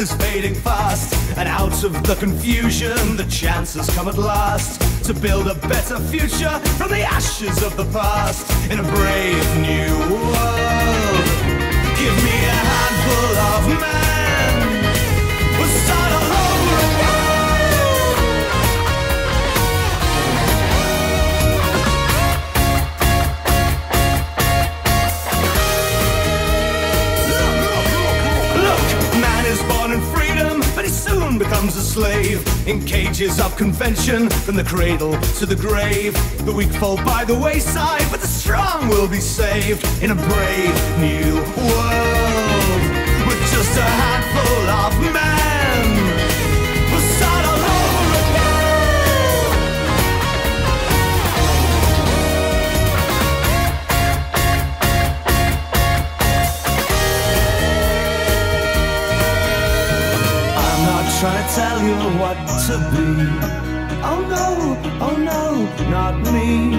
Is fading fast, and out of the confusion the chance has come at last to build a better future from the ashes of the past in a brave new world. Give me a handful of men, we'll start all over becomes a slave in cages of convention from the cradle to the grave. The weak fall by the wayside, but the strong will be saved in a brave new world with just a handful of men. We'll start all over again. I'm not trying to tell you what to be. Oh no, oh no, not me.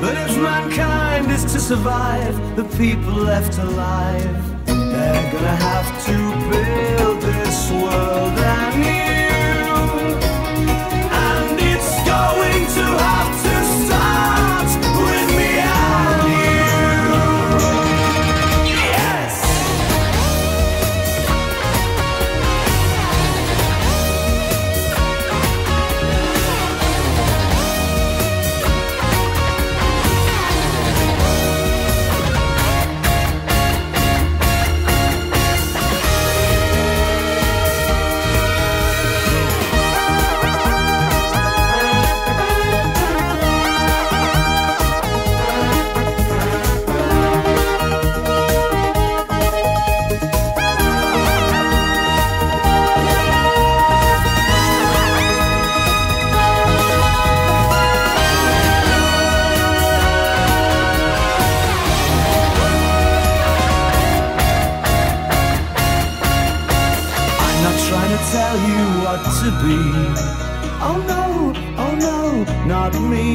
But if mankind is to survive, the people left alive, they're gonna have to build this world anew. And it's going trying to tell you what to be. Oh no, oh no, not me.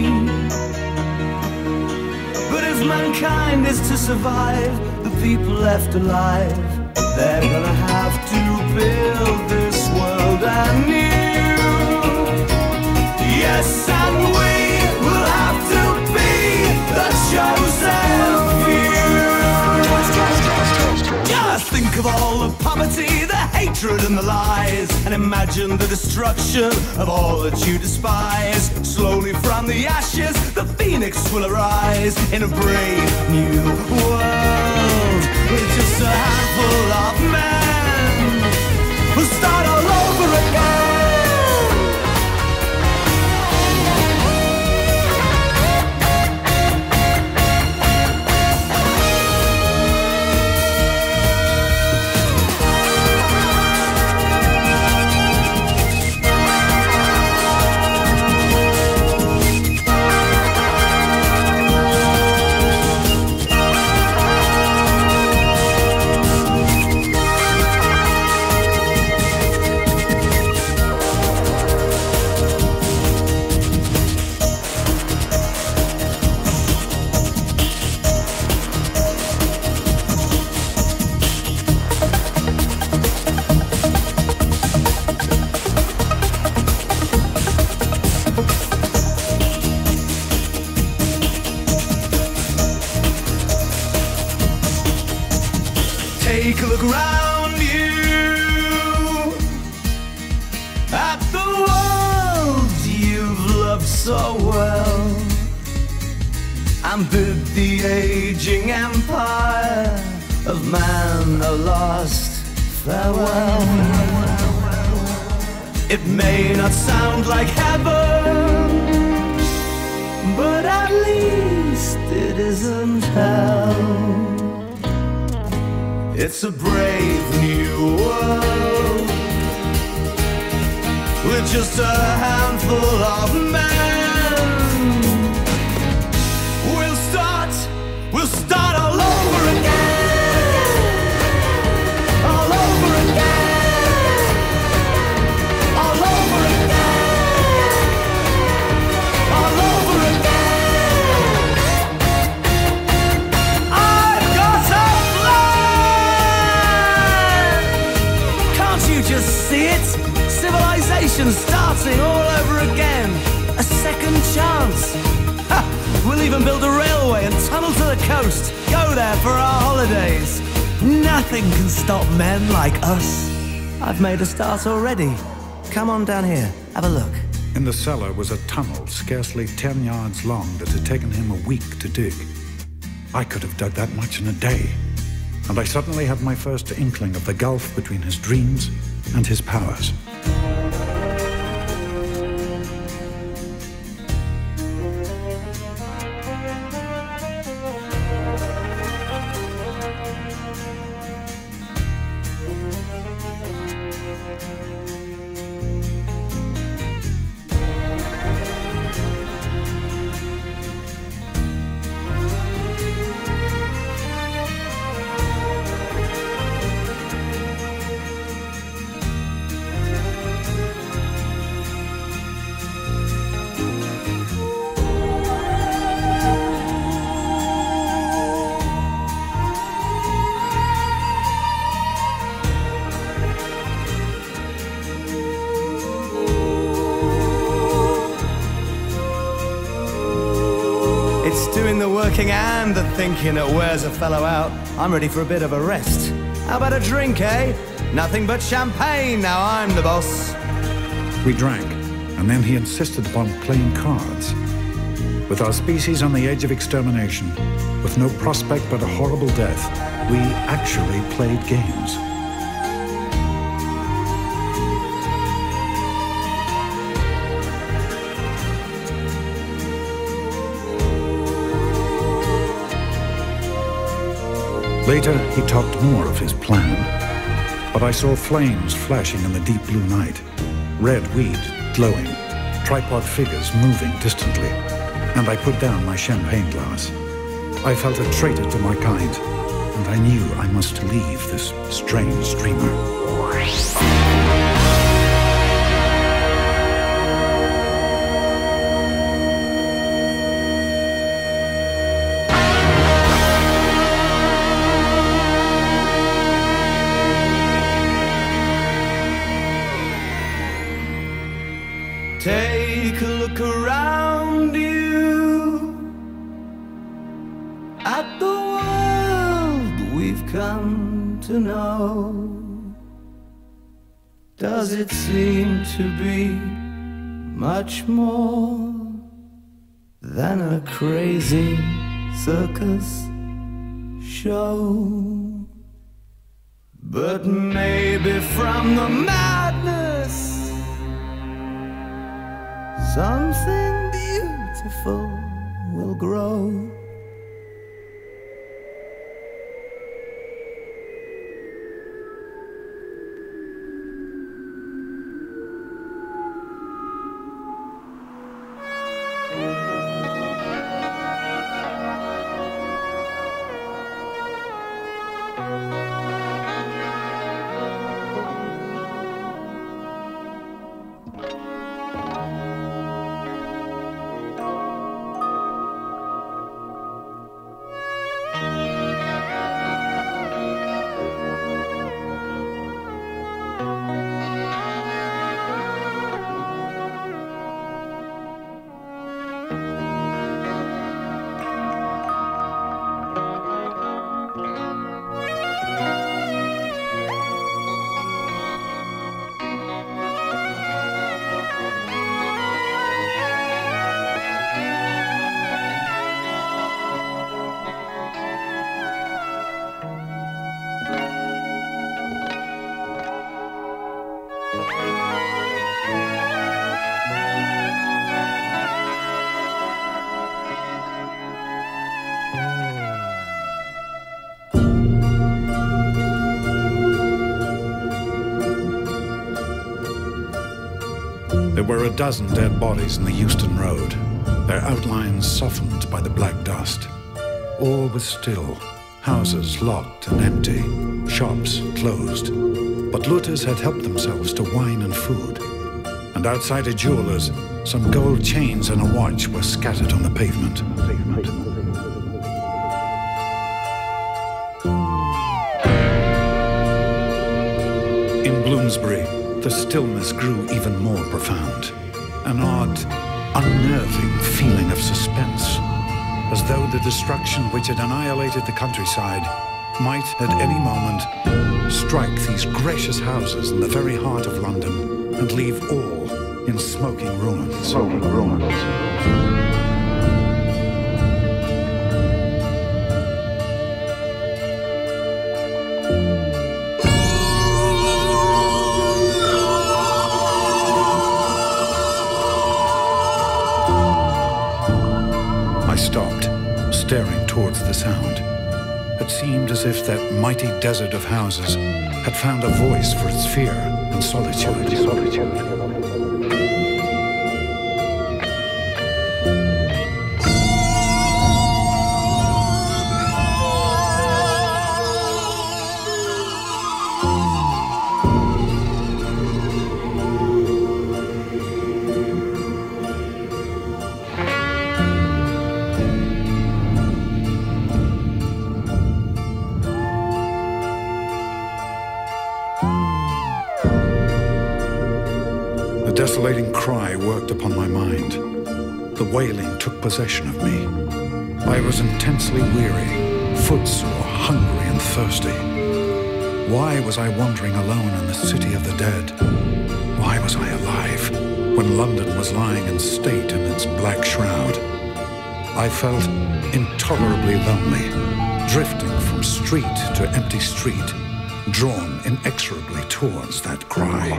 But if mankind is to survive, the people left alive, they're gonna have to build this world anew. Yes, and we will have to be the chosen few. Just think of all the poverty, the hatred and the lies, and imagine the destruction of all that you despise. Slowly from the ashes, the phoenix will arise in a brave new world. With just a handful of men, we'll start all over again. Already. Come on down here, have a look. In the cellar was a tunnel scarcely ten yards long that had taken him a week to dig. I could have dug that much in a day, and I suddenly had my first inkling of the gulf between his dreams and his powers. And the thinking that wears a fellow out. I'm ready for a bit of a rest. How about a drink, eh? Nothing but champagne, now I'm the boss. We drank, and then he insisted upon playing cards. With our species on the edge of extermination, with no prospect but a horrible death, we actually played games. Later, he talked more of his plan, but I saw flames flashing in the deep blue night, red weed glowing, tripod figures moving distantly, and I put down my champagne glass. I felt a traitor to my kind, and I knew I must leave this strange dreamer. Take a look around you at the world we've come to know. Does it seem to be much more than a crazy circus show? But maybe from the madness something beautiful will grow. There were a dozen dead bodies in the Euston Road, their outlines softened by the black dust. All was still, houses locked and empty, shops closed. But looters had helped themselves to wine and food, and outside a jeweler's, some gold chains and a watch were scattered on the pavement. pavement. In Bloomsbury, the stillness grew even more profound, an odd, unnerving feeling of suspense, as though the destruction which had annihilated the countryside might at any moment strike these gracious houses in the very heart of London and leave all in smoking ruins. Smoking ruins. Staring towards the sound. It seemed as if that mighty desert of houses had found a voice for its fear and solitude. solitude. Wailing took possession of me. I was intensely weary, footsore, hungry and thirsty. Why was I wandering alone in the city of the dead? Why was I alive when London was lying in state in its black shroud? I felt intolerably lonely, drifting from street to empty street, drawn inexorably towards that cry.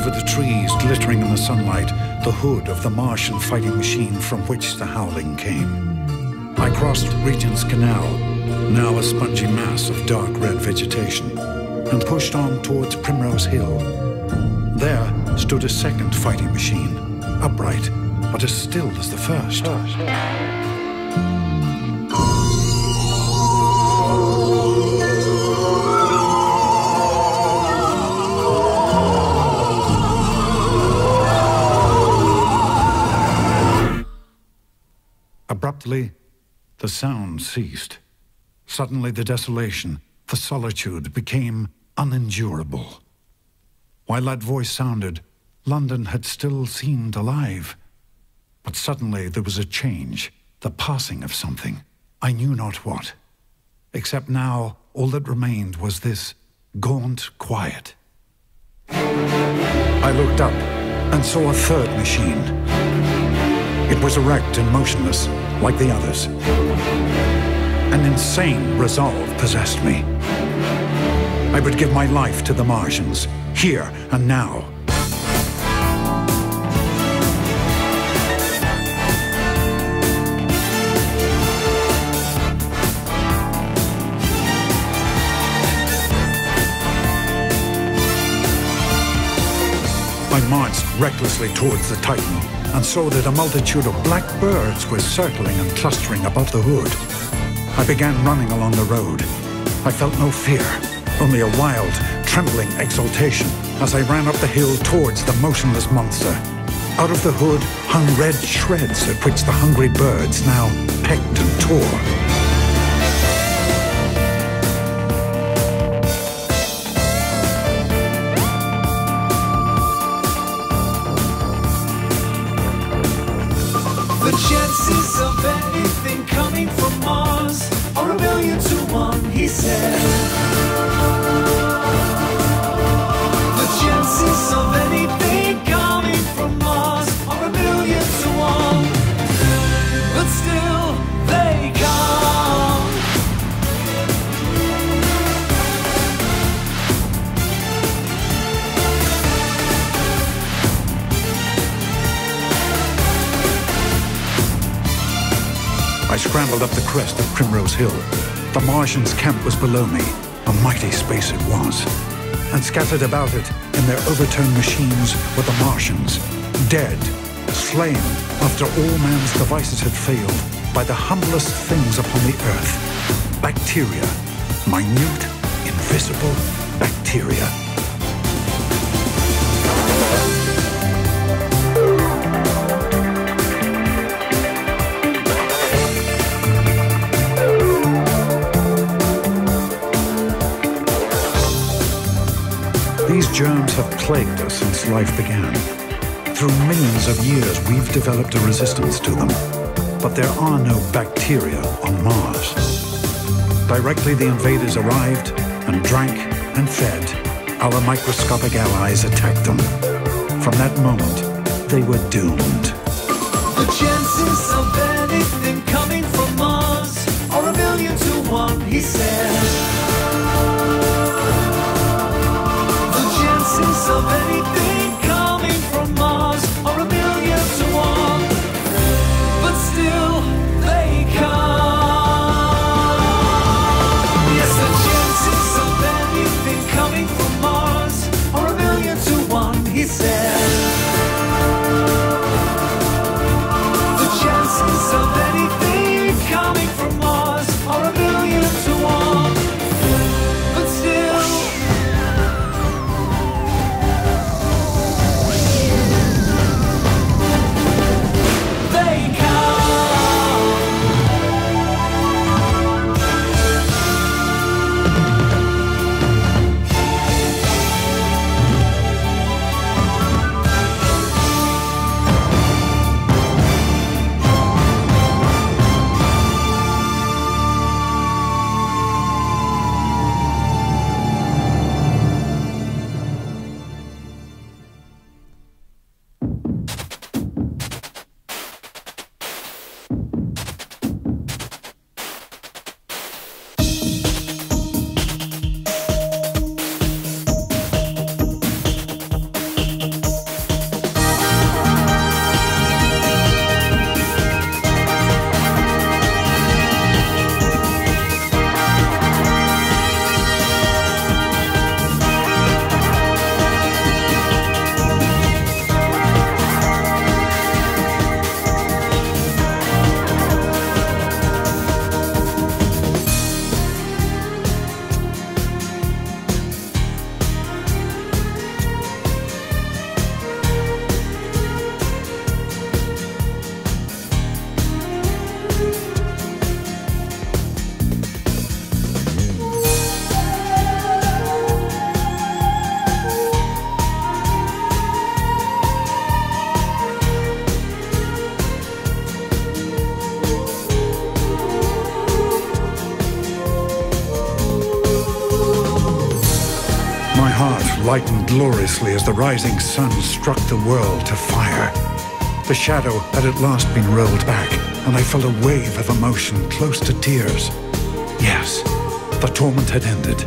over the trees glittering in the sunlight, the hood of the Martian fighting machine from which the howling came. I crossed Regent's Canal, now a spongy mass of dark red vegetation, and pushed on towards Primrose Hill. There stood a second fighting machine, upright, but as still as the first. Gosh. Abruptly, the sound ceased. Suddenly the desolation, the solitude became unendurable. While that voice sounded, London had still seemed alive. But suddenly there was a change, the passing of something, I knew not what. Except now, all that remained was this gaunt quiet. I looked up and saw a third machine. It was erect and motionless, like the others. An insane resolve possessed me. I would give my life to the Martians, here and now. I marched recklessly towards the Titan and saw that a multitude of black birds were circling and clustering above the hood. I began running along the road. I felt no fear, only a wild, trembling exultation as I ran up the hill towards the motionless monster. Out of the hood hung red shreds at which the hungry birds now pecked and tore. Up the crest of Primrose Hill. The Martians' camp was below me, a mighty space it was. And scattered about it, in their overturned machines, were the Martians, dead, slain after all man's devices had failed by the humblest things upon the earth. Bacteria, minute, invisible bacteria. These germs have plagued us since life began. Through millions of years, we've developed a resistance to them. But there are no bacteria on Mars. Directly the invaders arrived and drank and fed, our microscopic allies attacked them. From that moment, they were doomed. The chances of anything coming from Mars are a million to one, he said. Of anything coming from Mars are a million to one, but still they come. Yes, the chances of anything coming from Mars are a million to one, he said. The chances lightened gloriously as the rising sun struck the world to fire. The shadow had at last been rolled back, and I felt a wave of emotion close to tears. Yes, the torment had ended.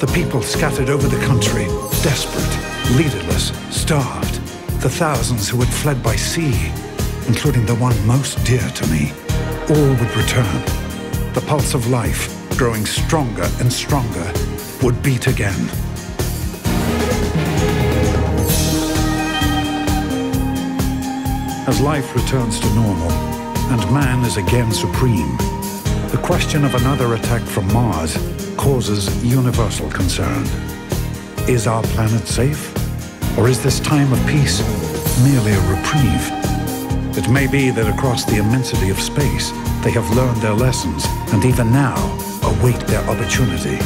The people scattered over the country, desperate, leaderless, starved. The thousands who had fled by sea, including the one most dear to me, all would return. The pulse of life, growing stronger and stronger, would beat again. As life returns to normal, and man is again supreme, the question of another attack from Mars causes universal concern. Is our planet safe? Or is this time of peace merely a reprieve? It may be that across the immensity of space, they have learned their lessons, and even now await their opportunity.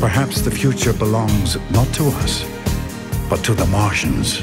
Perhaps the future belongs not to us, but to the Martians.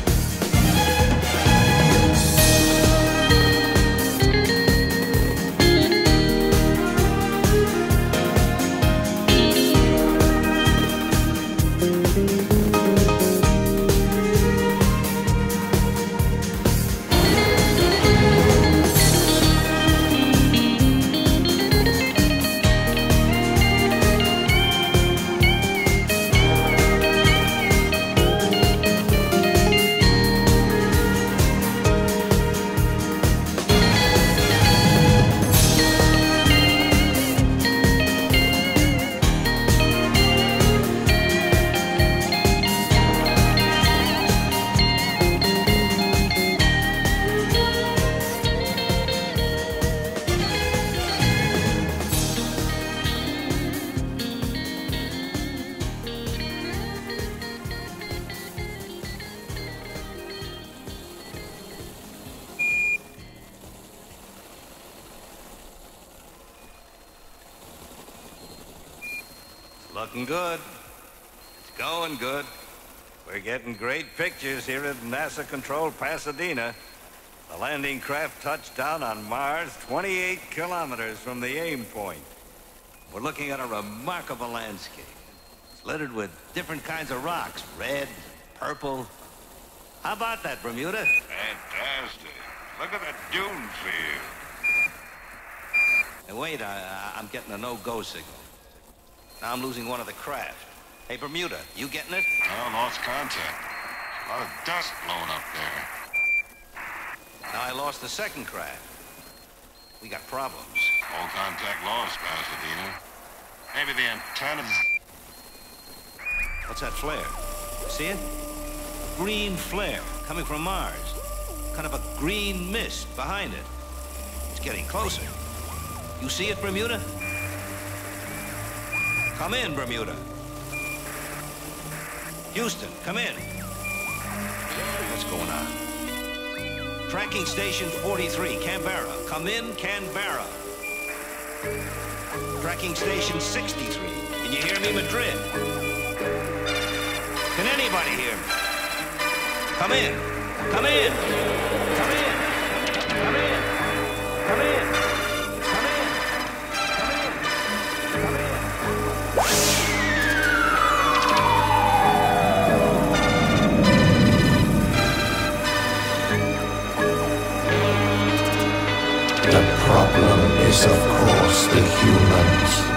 Good. It's going good. We're getting great pictures here at NASA-controlled Pasadena. The landing craft touched down on Mars twenty-eight kilometers from the aim point. We're looking at a remarkable landscape. It's littered with different kinds of rocks, red, purple. How about that, Bermuda? Fantastic. Look at that dune field. Hey, wait, I, I'm getting a no-go signal. Now I'm losing one of the craft. Hey, Bermuda, you getting it? I lost contact. A lot of dust blown up there. Now I lost the second craft. We got problems. All contact lost, Pasadena. Maybe the antenna's... What's that flare? See it? A green flare coming from Mars. Kind of a green mist behind it. It's getting closer. You see it, Bermuda? Come in, Bermuda. Houston, come in. What's going on? Tracking station forty-three, Canberra. Come in, Canberra. Tracking station sixty-three. Can you hear me, Madrid? Can anybody hear me? Come in. Come in. Come in. Come in. Come in. Come in. The problem is, of course, the humans.